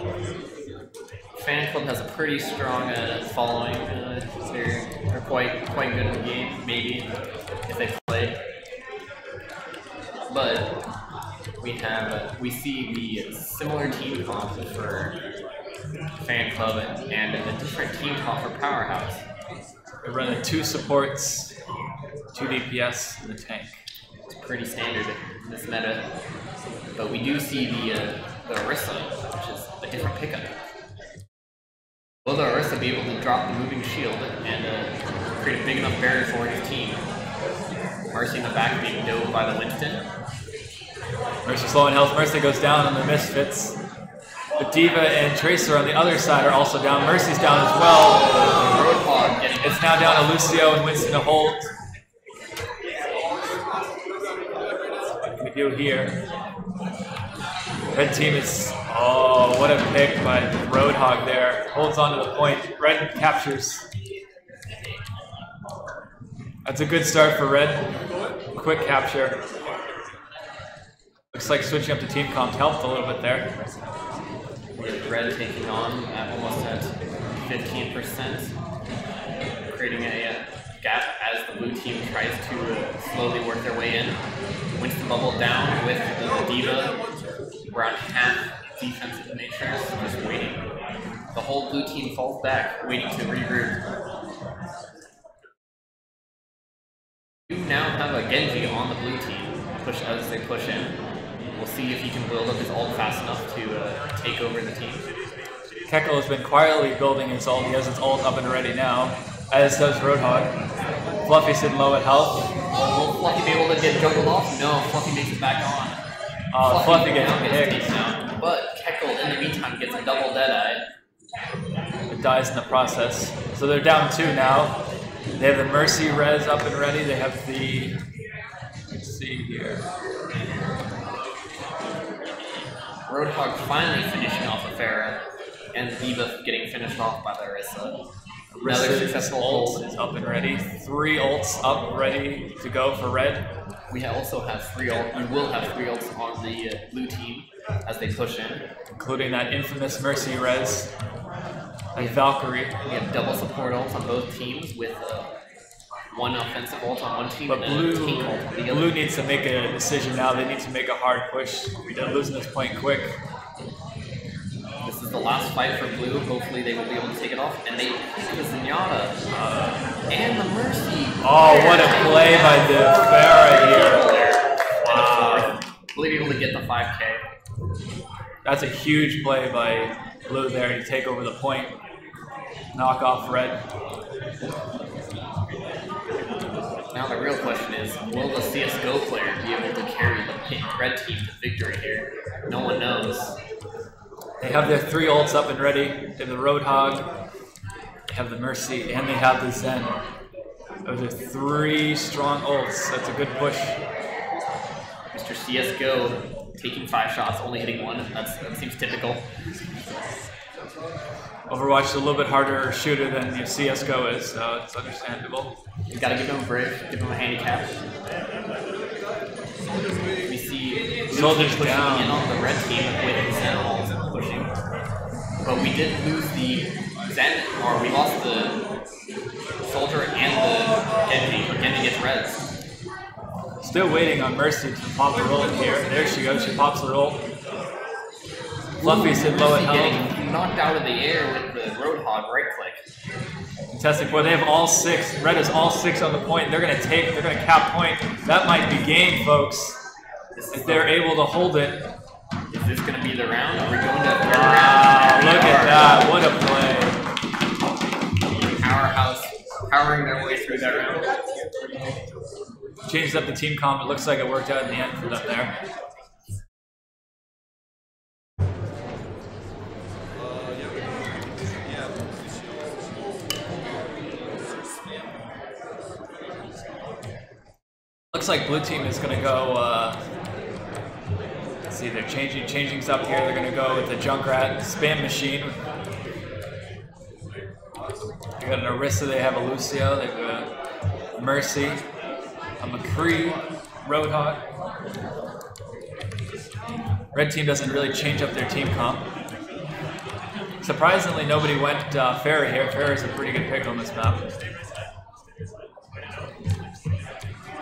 The fan club has a pretty strong uh, following. Uh, they're, they're quite quite good in the game, maybe, if they play. But we have uh, we see the similar team comp for fan club and, and a different team comp for powerhouse. They're running two supports, two D P S, and a tank. It's pretty standard in this meta, but we do see the uh, the Orisa, which is a different pickup. Will the Orisa be able to drop the moving shield and uh, create a big enough barrier for his team? Mercy in the back being dove by the Winston. Mercy slowing health. Mercy goes down on the Misfits. The D.Va and Tracer on the other side are also down. Mercy's down as well. Roadhog getting it's now down to Lucio and Winston to hold. What can we do here? Red team is... Oh, what a pick by Roadhog there. Holds on to the point. Red captures. That's a good start for Red. Quick capture. Looks like switching up to team comp helped a little bit there. With Red taking on at almost at fifteen percent, creating a gap as the blue team tries to slowly work their way in. Winston bubble down with the D.Va. We're on half defensive nature, so just waiting. The whole blue team falls back, waiting to regroup. You now have a Genji on the blue team, push as they push in. We'll see if he can build up his ult fast enough to uh, take over the team. Kekko has been quietly building his ult. He has his ult up and ready now, as does Roadhog. Fluffy's in low at health. Will Fluffy be able to get juggled off? No, Fluffy makes it back on. Uh, Fluffy, Fluffy gets picked now, but Kekko in the meantime gets a double dead eye. It dies in the process. So they're down two now. They have the Mercy res up and ready. They have the... Let's see here. Roadhog finally finishing off of Pharah, and D.Va getting finished off by the Orisa. Another successful ult is up and ready. Three ults up, ready to go for Red. We also have three ults, we will have three ults on the uh, blue team as they push in. Including that infamous Mercy res, and Valkyrie. We have double support ults on both teams with uh, one offensive ult on one team, but and blue, a team ult on the other. Blue needs to make a decision now. They need to make a hard push. They're losing this point quick. This is the last fight for blue. Hopefully they will be able to take it off. And they pick the Zenyatta. Uh, and the Mercy. Oh, there. What a play by the Pharah here. Wow. Really able to get the five K. That's a huge play by blue there to take over the point. Knock off Red. Now the real question is, will the C S G O player be able to carry the Red team to victory here? No one knows. They have their three ults up and ready. They have the Roadhog, they have the Mercy, and they have the Zen. Those are three strong ults. That's a good push. Mister C S G O taking five shots, only hitting one. That's, that seems typical. Overwatch is a little bit harder shooter than your C S G O is, so it's understandable. You gotta give him a break, give him a handicap. We see Soldiers pushing down in on the red team with Zen also pushing. But we did lose the Zen, or we lost the Soldier and the Genji. Genji gets res. Still waiting on Mercy to pop the roll here. There she goes, she pops the roll. Fluffy's in low at home. Knocked out of the air with the Roadhog right click. Fantastic. Well, they have all six. Red is all six on the point. They're going to take, they're going to cap point. That might be game, folks. If they're able to hold it. Is this going to be the round? Are we going to the third round? Wow, look at that. What a play. Powerhouse powering their way through that round. Changes up the team comp. It looks like it worked out in the end for them there. Looks like blue team is gonna go, uh, let's see, they're changing, changing up here. They're gonna go with the Junkrat spam machine. They got an Orisa, they have a Lucio, they've got a Mercy, a McCree, Roadhog. Red team doesn't really change up their team comp. Surprisingly, nobody went uh, Pharah here. Pharah's a pretty good pick on this map.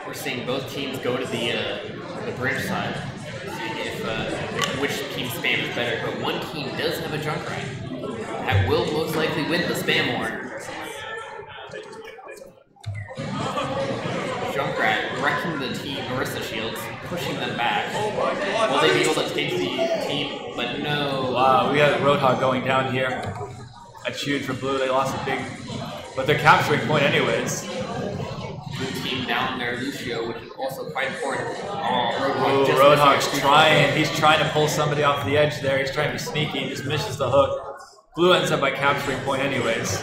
We're seeing both teams go to the uh, the bridge side, see if uh, which team spam is better. But one team does have a Junkrat that will most likely win the spam war. Junkrat wrecking the team Orisa shields, pushing them back. Will they be able to take the team? But no. Wow, we had Roadhog going down here. That's huge for blue. They lost a big, but they're capturing point anyways. Blue team down there, Lucio, which is also quite important. Oh, Roadhog. Ooh, Roadhog's trying. He's trying to pull somebody off the edge there. He's trying to be sneaky. He just misses the hook. Blue ends up by capturing point anyways.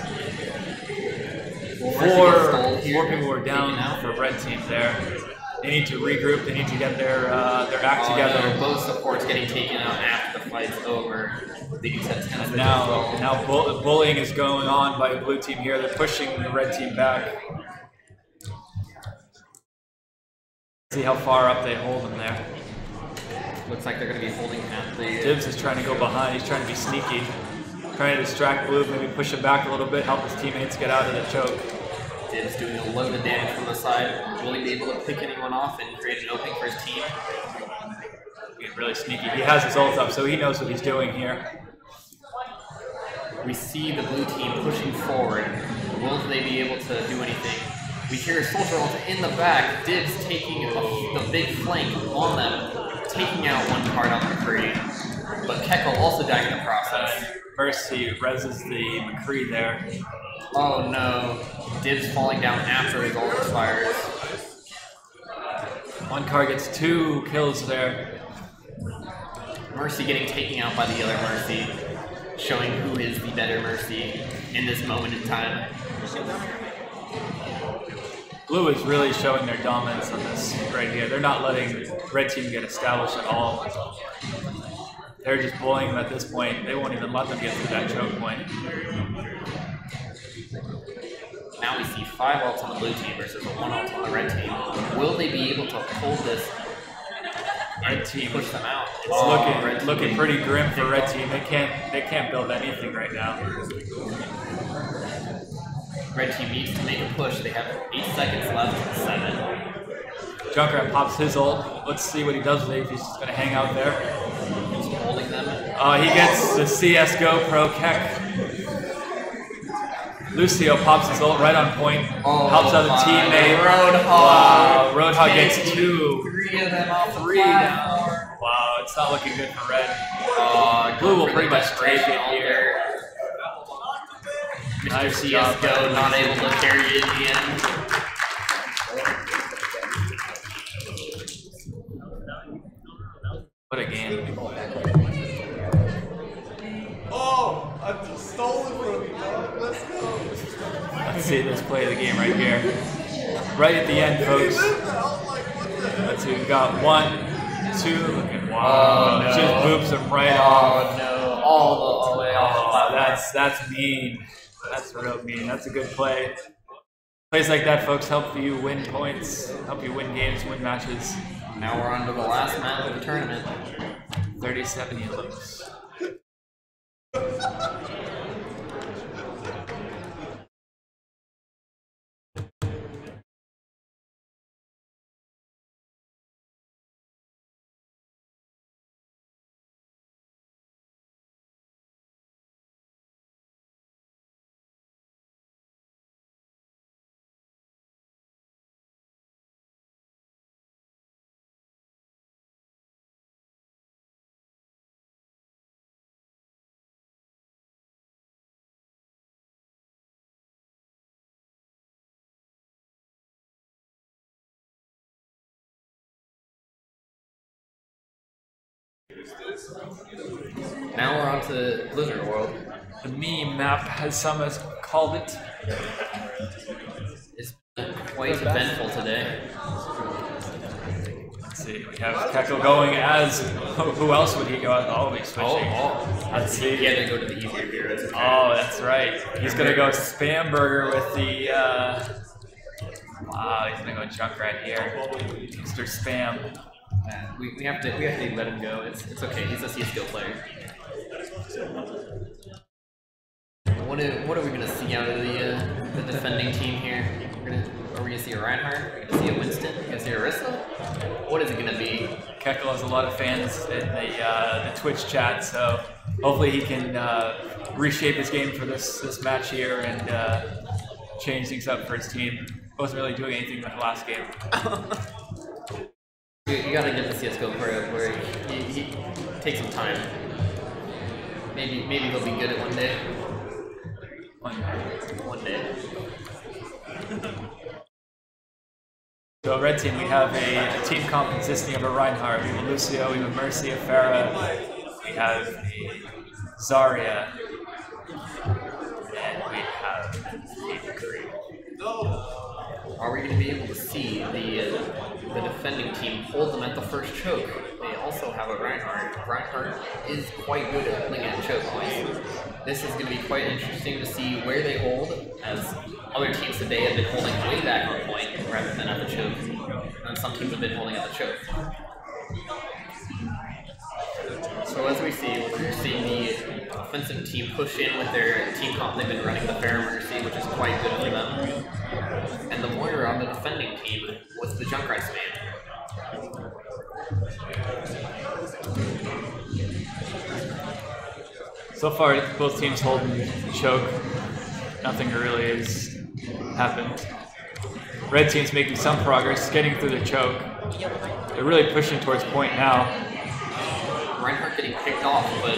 Four, four people were down for red team there. They need to regroup. They need to get their uh, their act oh, together. No. Both supports getting taken out after the fight's over. And now, now bull bullying is going on by the blue team here. They're pushing the red team back. See how far up they hold them there. Looks like they're going to be holding at the. Dibs is trying to go behind. He's trying to be sneaky, trying to distract blue. Maybe push him back a little bit. Help his teammates get out of the choke. Dibs doing a load of damage from the side. Will he be able to pick anyone off and create an opening for his team? Being really sneaky. He has his ult up, so he knows what he's doing here. We see the blue team pushing forward. Will they be able to do anything? We hear Soldier ult in the back. Dibs taking a, the big flank on them, taking out one card on McCree. But Keckle also dying in the process. Mercy reses the McCree there. Oh no, Dibs falling down after his ult expires. One card gets two kills there. Mercy getting taken out by the other Mercy, showing who is the better Mercy in this moment in time. Blue is really showing their dominance on this right here. They're not letting red team get established at all. They're just bullying them at this point. They won't even let them get to that choke point. Now we see five ults on the blue team versus one ult on the red team. Will they be able to hold this red team? Push them out. It's oh, looking looking pretty grim for red team. They can't they can't build anything right now. Red team needs to make a push. They have eight seconds left. Seven. Junkrat pops his ult. Let's see what he does with it. He's just gonna hang out there. He's holding them. Uh, he gets the C S G O Pro Keck. Lucio pops his ult right on point, oh, helps out the teammate. Roadhog. Wow, Roadhog gets two. Three of them off three now. Wow, it's not looking good for red. Uh, Blue will pretty much break it here. Nice job, C S G O, not able to carry it in the end. What a game. Oh, I've just stolen from you. Let's go. Let's see this play of the game right here. Right at the end, folks. Let's see, we've got one, two, and wow. Oh, no. Just boops them right oh, off. No. All the, all the way off. Oh, that's, that's mean. That's real mean. That's a good play. Plays like that, folks, help you win points, help you win games, win matches. Now we're on to the last map of the tournament. thirty-seven it looks. Now we're on to Blizzard World. The meme map, as some has called it. It's been quite eventful today. see. We have Keko going as... Who else would he go as? Oh, he's switching. Oh, oh. Let's see. He had to go to the easier heroes. Oh, that's right. He's going to go Spamburger with the... Uh... Wow, he's going to go Junk right here. Mister Spam. Man, we, we have to we have to let him go. It's, it's okay. He's a C S G O player. What are, what are we going to see out of the, uh, the defending team here? We're gonna, are we going to see a Reinhardt? Are we going to see a Winston? Are we going to see a Rissa? What is it going to be? Keko has a lot of fans in the, uh, the Twitch chat, so hopefully he can uh, reshape his game for this, this match here and uh, change things up for his team. Wasn't really doing anything with the last game. you, you got to get the C S G O player where he, he takes some time. Maybe, maybe he'll be good at one day. One day. One day. So red team, we have a, a team comp consisting of a Reinhardt, we have a Lucio, we have a Mercy, a Pharah, we have a Zarya, and we have a Vickery. Are we going to be able to see the uh, the defending team hold them at the first choke? They also have a Reinhardt. Reinhardt is quite good at holding at choke points. This is going to be quite interesting to see where they hold, as other teams today have been holding way back on point rather than at the choke, and some teams have been holding at the choke. So as we see, we're seeing the offensive team push in with their team comp they've been running, the Pharah Mercy, which is quite good for them. And the Moira on the defending team was the Junkrice man. So far, both teams holding choke. Nothing really has happened. Red team's making some progress, getting through the choke. They're really pushing towards point now. Reinhardt getting picked off, but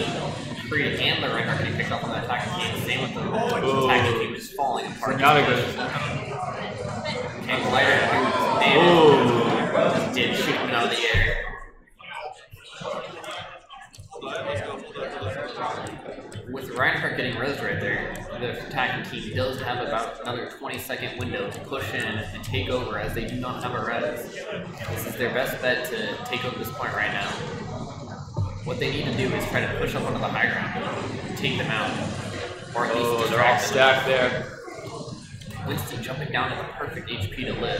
Creed and the Reinhardt getting picked off on the attacking team. Same with the oh, attacking team is falling apart. Not a good. And Glider damage did shoot him out of the air. With Reinhardt getting rose right there, the attacking team does have about another twenty second window to push in and take over, as they do not have a res. This is their best bet to take over this point right now. What they need to do is try to push up onto the high ground and take them out. Or at least oh, they're all stacked there. Winston jumping down at the perfect H P to live.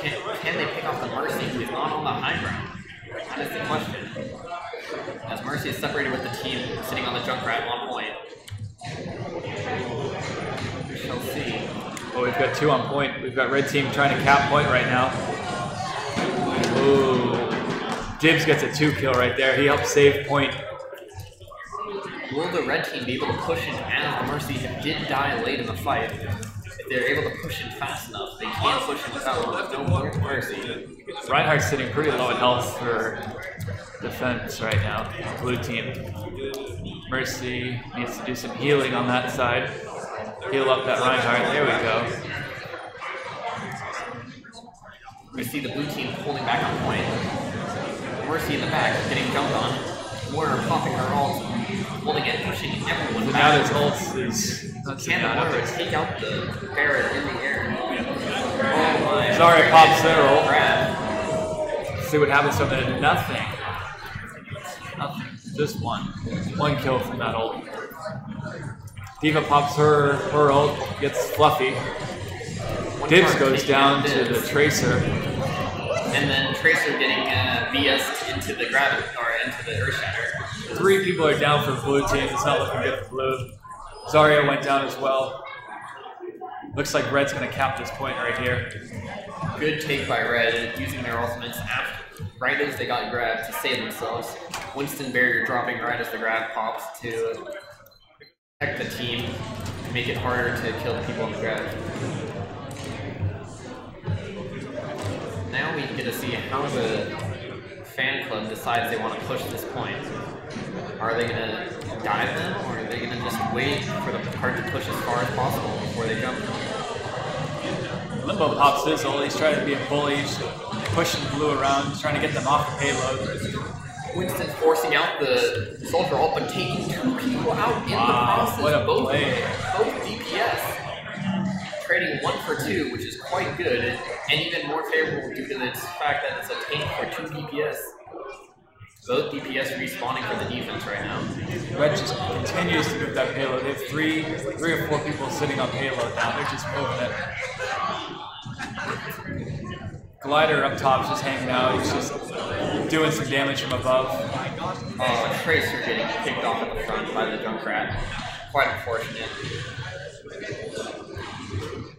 Can, can they pick off the Mercy, who is not on the high ground? That is the question. As Mercy is separated with the team, sitting on the Junkrat at one point. We shall see. Well, we've got two on point. We've got red team trying to cap point right now. Ooh. Dibs gets a two kill right there. He helps save point. Will the red team be able to push in as the Mercy did die late in the fight? If they're able to push in fast enough, they can push in without no more Mercy. Reinhardt's sitting pretty low in health for defense right now. Blue team. Mercy needs to do some healing on that side. Heal up that Reinhardt. There we go. We see the blue team pulling back on point. Mercy in the back, getting jumped on. Warner popping her ult. Holding it, pushing everyone back. Now there's ults. Can the Warriors take out the Pharah in the air? Oh my. Sorry, pops their ult. See what happens from it. Nothing. Nothing. Just one. One kill from that ult. Diva pops her, her ult, gets Fluffy. Dibs goes down to the Tracer. And then Tracer getting uh, V S'd into the gravity, or into the Earth Shatter. Three people are down for blue team. It's not looking good for blue. Zarya went down as well. Looks like red's going to cap this point right here. Good take by red, using their ultimates after, right as they got grabbed to save themselves. Winston barrier dropping right as the grab pops to protect the team and make it harder to kill the people on the grab. Now we get to see how the fan club decides they want to push this point. Are they going to dive them, or are they going to just wait for the card to push as far as possible before they jump? Limbo pops his ult. He's trying to be a bully. He's pushing blue around. He's trying to get them off the payload. Winston forcing out the soldier ult, but taking two people out in wow, the process. What a both, both D P S. trading one for two, which is quite good, and, and even more favorable due to the fact that it's a tank for two D P S. Both D P S respawning for the defense right now. Red just continues to move that payload. They have three, three or four people sitting on payload now. They're just moving it. Glider up top's just hanging out. He's just doing some damage from above. Oh, Tracer getting kicked off at the front by the Junkrat. Quite unfortunate.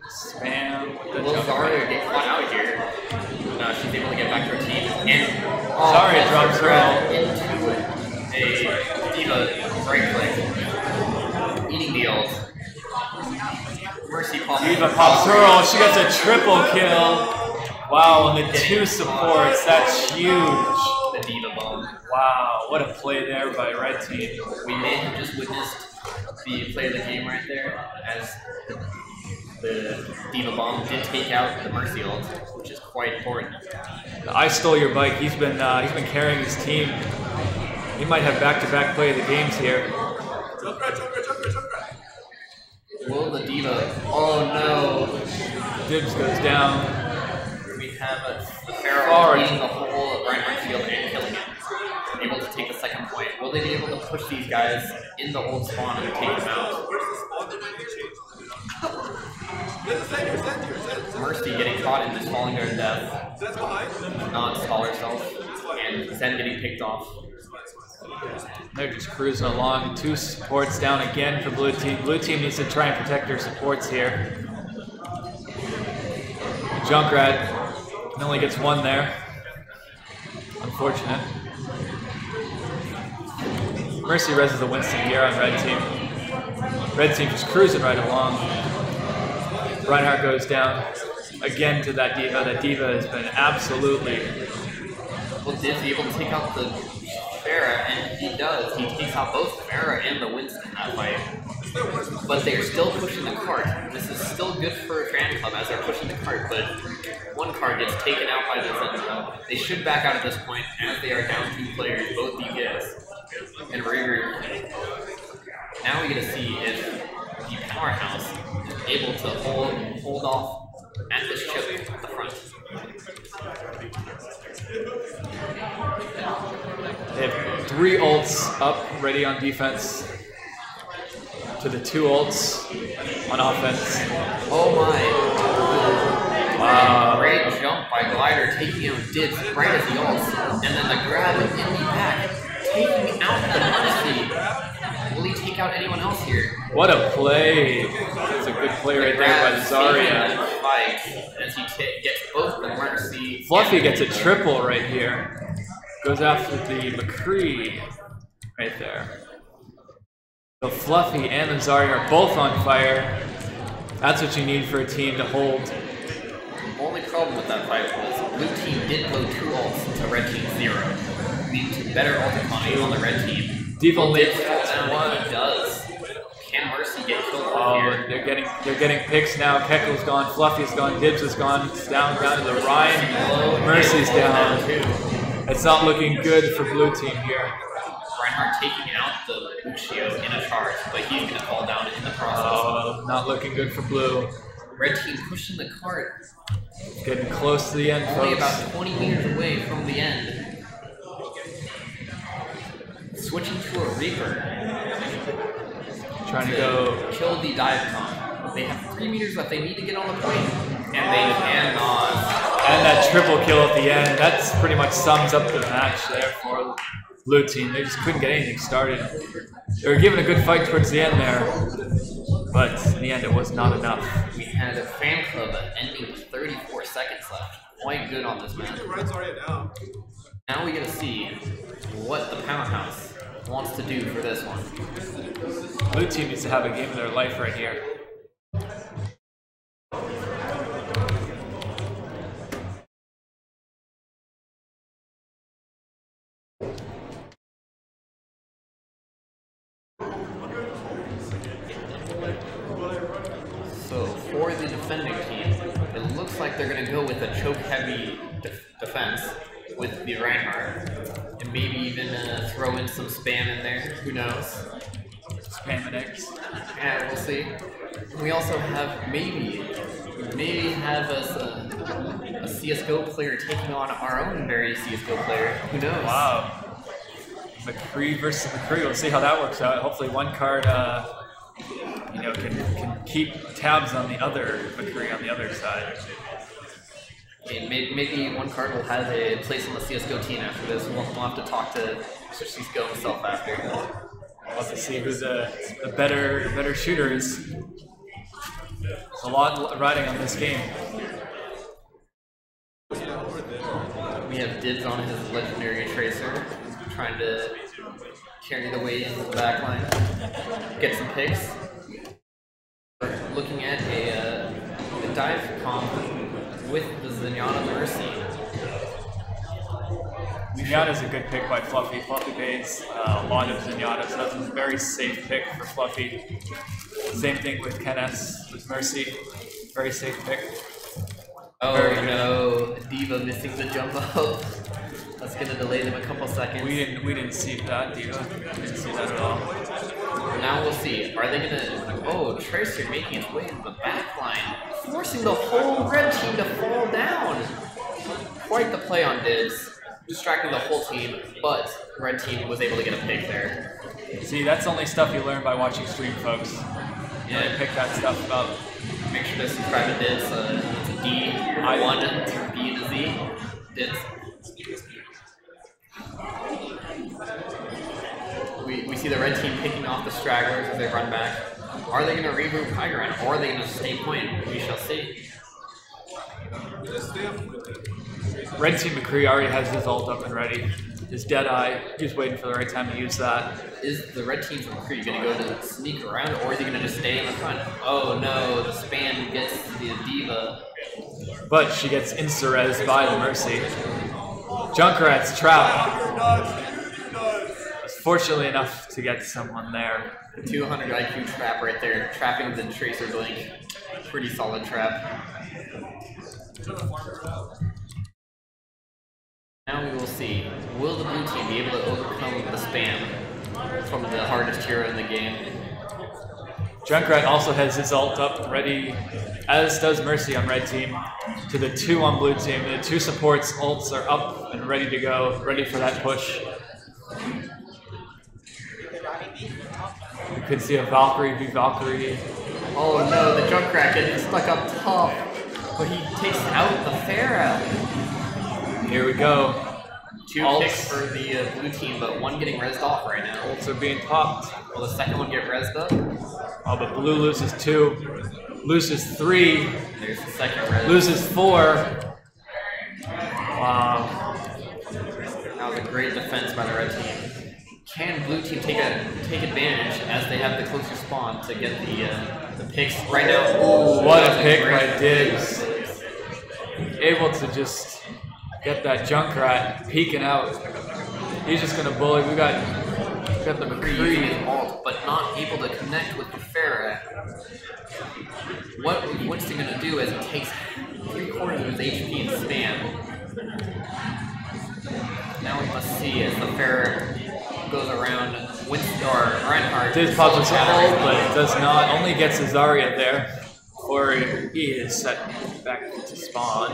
Spam. Well, Zarya gets caught out here. No, she's able to get back to her team. And oh, Zarya drops her out into a D.Va right click. Eating deals. Mercy pops. D.Va pops her out. She gets a triple kill. Wow, and the two supports. That's huge. The D.Va bomb. Wow, what a play there by Red Team. We may have just witnessed the play of the game right there, as the D.Va bomb did take out the Mercy ult, which is quite important. I stole your bike. He's been uh, he's been carrying his team. He might have back-to-back play of the games here. Will the D.Va? Oh no! Dibs goes down. Have a, the Pharaoh eating the whole of Reinhardt's field and killing it. Able to take the second point. Will they be able to push these guys in the old spawn and take them out? Mercy getting caught and just falling to her death. Not stall herself. And Zen getting picked off. They're just cruising along. Two supports down again for Blue Team. Blue Team needs to try and protect their supports here. Junkrat only gets one there. Unfortunate. Mercy reses the Winston here on Red Team. Red Team just cruising right along. Reinhardt goes down again to that D.Va. That D.Va has been absolutely... Well, Div is able to take out the Pharah, and he does. He takes out both the Pharah and the Winston in that fight. But they are still pushing the cart. This is still good for a fan club as they're pushing the cart, but one cart gets taken out by the Zen. They should back out at this point as they are down two players, both D P S and Riri. Now we're going to see if the powerhouse is able to hold, hold off at this chip at the front. They have three ults up, ready on defense. To the two ults on offense. Oh my. Wow. Great jump by Glider, taking out Dibs right at the ults. And then the grab in the back, taking out the Mercy. Will he take out anyone else here? What a play. That's a good play right there by Zarya. As he gets both the Mercy. Fluffy gets a triple right here. Goes after the McCree right there. So Fluffy and the Zarya are both on fire. That's what you need for a team to hold. The only problem with that fight was Blue Team did blow two ults to Red Team zero. Leading to better ult economy on the Red Team. Deep only one does. Can Mercy get killed off here? They're getting they're getting picks now. Keckle's gone, Fluffy's gone, Dibs is gone, it's down down to the Ryan. Mercy's down. It's not looking good for Blue Team here. Reinhardt taking out the Lucio in a charge, but he's going to fall down in the process. Oh, not looking good for Blue. Red Team pushing the cart. Getting close to the end, only folks. About twenty meters away from the end. Switching to a Reaper. Trying to, to go... kill the Diatom. They have three meters left. They need to get on the point. And they cannot. And that triple kill at the end. That pretty much sums up the match there for... Blue Team, they just couldn't get anything started. They were giving a good fight towards the end there, but in the end it was not enough. We had a fan club ending with thirty-four seconds left. Quite good on this match. Now we get to see what the powerhouse wants to do for this one. Blue Team needs to have a game of their life right here. They're going to go with a choke-heavy def defense with the Reinhardt, and maybe even uh, throw in some spam in there, who knows. Panadex. Yeah, we'll see. We also have maybe, maybe have us a, a C S G O player taking on our own very C S G O player. Who knows? Wow. McCree versus McCree. We'll see how that works out. Hopefully one card uh, you know, can, can keep tabs on the other McCree on the other side. And maybe one card will have a place on the C S G O team after this. We'll, we'll have to talk to C S G O himself after. We'll have to see who the, the better better shooter is. There's a lot riding on this game. We have Dibs on his legendary Tracer, trying to carry the weight into the back line, get some picks. We're looking at a, uh, a dive comp with the Zenyatta Mercy. Zenyatta is a good pick by Fluffy. Fluffy baits uh, a lot of Zenyatta, so that's a very safe pick for Fluffy. Same thing with Kenneth, with Mercy. Very safe pick. Oh very no, good. D.Va missing the jump up. That's gonna delay them a couple seconds. We didn't we didn't see that, D.Va. We didn't see that at all. Now we'll see. Are they gonna Oh, Tracer making its way into the back line, forcing the whole red team to fall down. Quite the play on Dibs, distracting the whole team, but red team was able to get a pick there. See, that's only stuff you learn by watching stream, folks. Yeah, really pick that stuff up. Make sure to subscribe to Dibs. Uh, it's a D, I want it to be the Z. Dibs. We, we see the red team picking off the stragglers as they run back. Are they going to reboot Pygarant, or are they going to stay point? We shall see. Red Team McCree already has his ult up and ready. His Deadeye, he's waiting for the right time to use that. Is the Red Team's McCree going to go to sneak around, or is he going to just stay in the front? Oh no, the Span gets the D.Va. But she gets insta-res by the Mercy. Junkrat's trap. Fortunately enough to get someone there. two hundred I Q trap right there, trapping the Tracer Blink. Pretty solid trap. Now we will see, will the blue team be able to overcome the spam? It's one of the hardest hero in the game. Junkrat also has his ult up ready, as does Mercy on red team. To the two on blue team, the two supports ults are up and ready to go, ready for that push. You could see a Valkyrie be Valkyrie. Oh no, the Junkrat getting stuck up top, but he takes out the Pharaoh. Here we go. Two ults. Picks for the uh, blue team, but one getting rezzed off right now. Ults are being popped. Will the second one get rezzed up? Oh, but blue loses two, loses three. There's the second rezz. Loses four. Wow. That was a great defense by the red team. Can blue team take a, take advantage as they have the closer spawn to get the uh, the picks right now? Ooh, what a pick by Dibs! Able to just get that Junkrat peeking out. He's just gonna bully. We got we got the McCree ult, but not able to connect with the Pharah. What what's he gonna do as he takes three quarters of his H P and spam? Now we must see as the Pharah goes around with or Reinhardt. Did pop his ult, but does not. Only gets Azaria there. Or he is set back to spawn.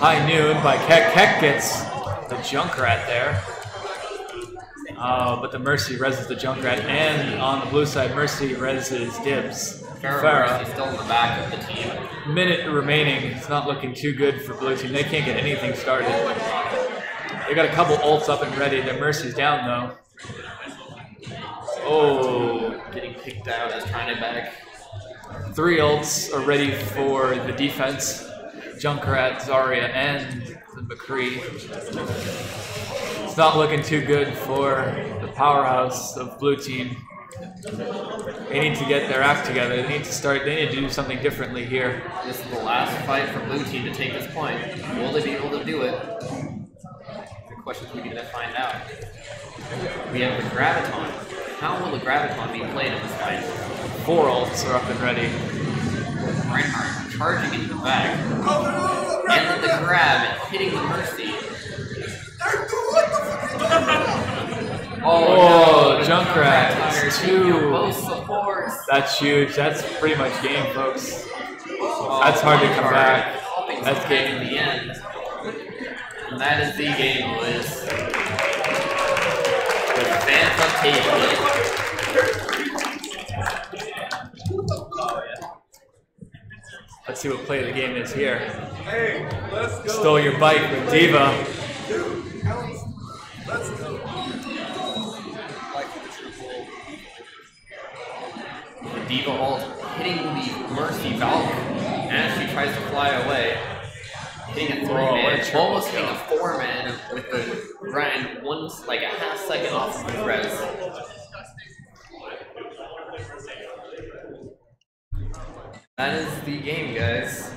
High Noon by Keck. Keck gets the Junkrat there. Oh, but the Mercy rezzes the Junkrat, and on the blue side, Mercy rezzes Dibs. Pharah is still in the back of the team. Minute remaining. It's not looking too good for blue team. They can't get anything started. They got a couple ults up and ready. Their Mercy's down though. Oh, getting picked out as trying to back. Three ults are ready for the defense. Junkrat, Zarya, and McCree. It's not looking too good for the powerhouse of blue team. They need to get their act together. They need to start. They need to do something differently here. This is the last fight for blue team to take this point. Will they be able to do it? Questions we need to find out. We have the Graviton. How will the Graviton be played in this fight? Four ults are up and ready. Reinhardt charging into the back. And the grab and hitting the Mercy. Oh, oh Junkrat, two. Both supports. That's huge. That's pretty much game, folks. Oh, That's hard to come back. That's game in the end. And that is the game list. Let's see what play of the game is here. Hey, let's go. Stole your bike with Diva. Dude, let's go. The Diva ult hitting the Mercy Valkyrie as she tries to fly away. Hitting a three-man, oh, almost hitting a four-man with the grind one, like a half second off of the res. That is the game, guys.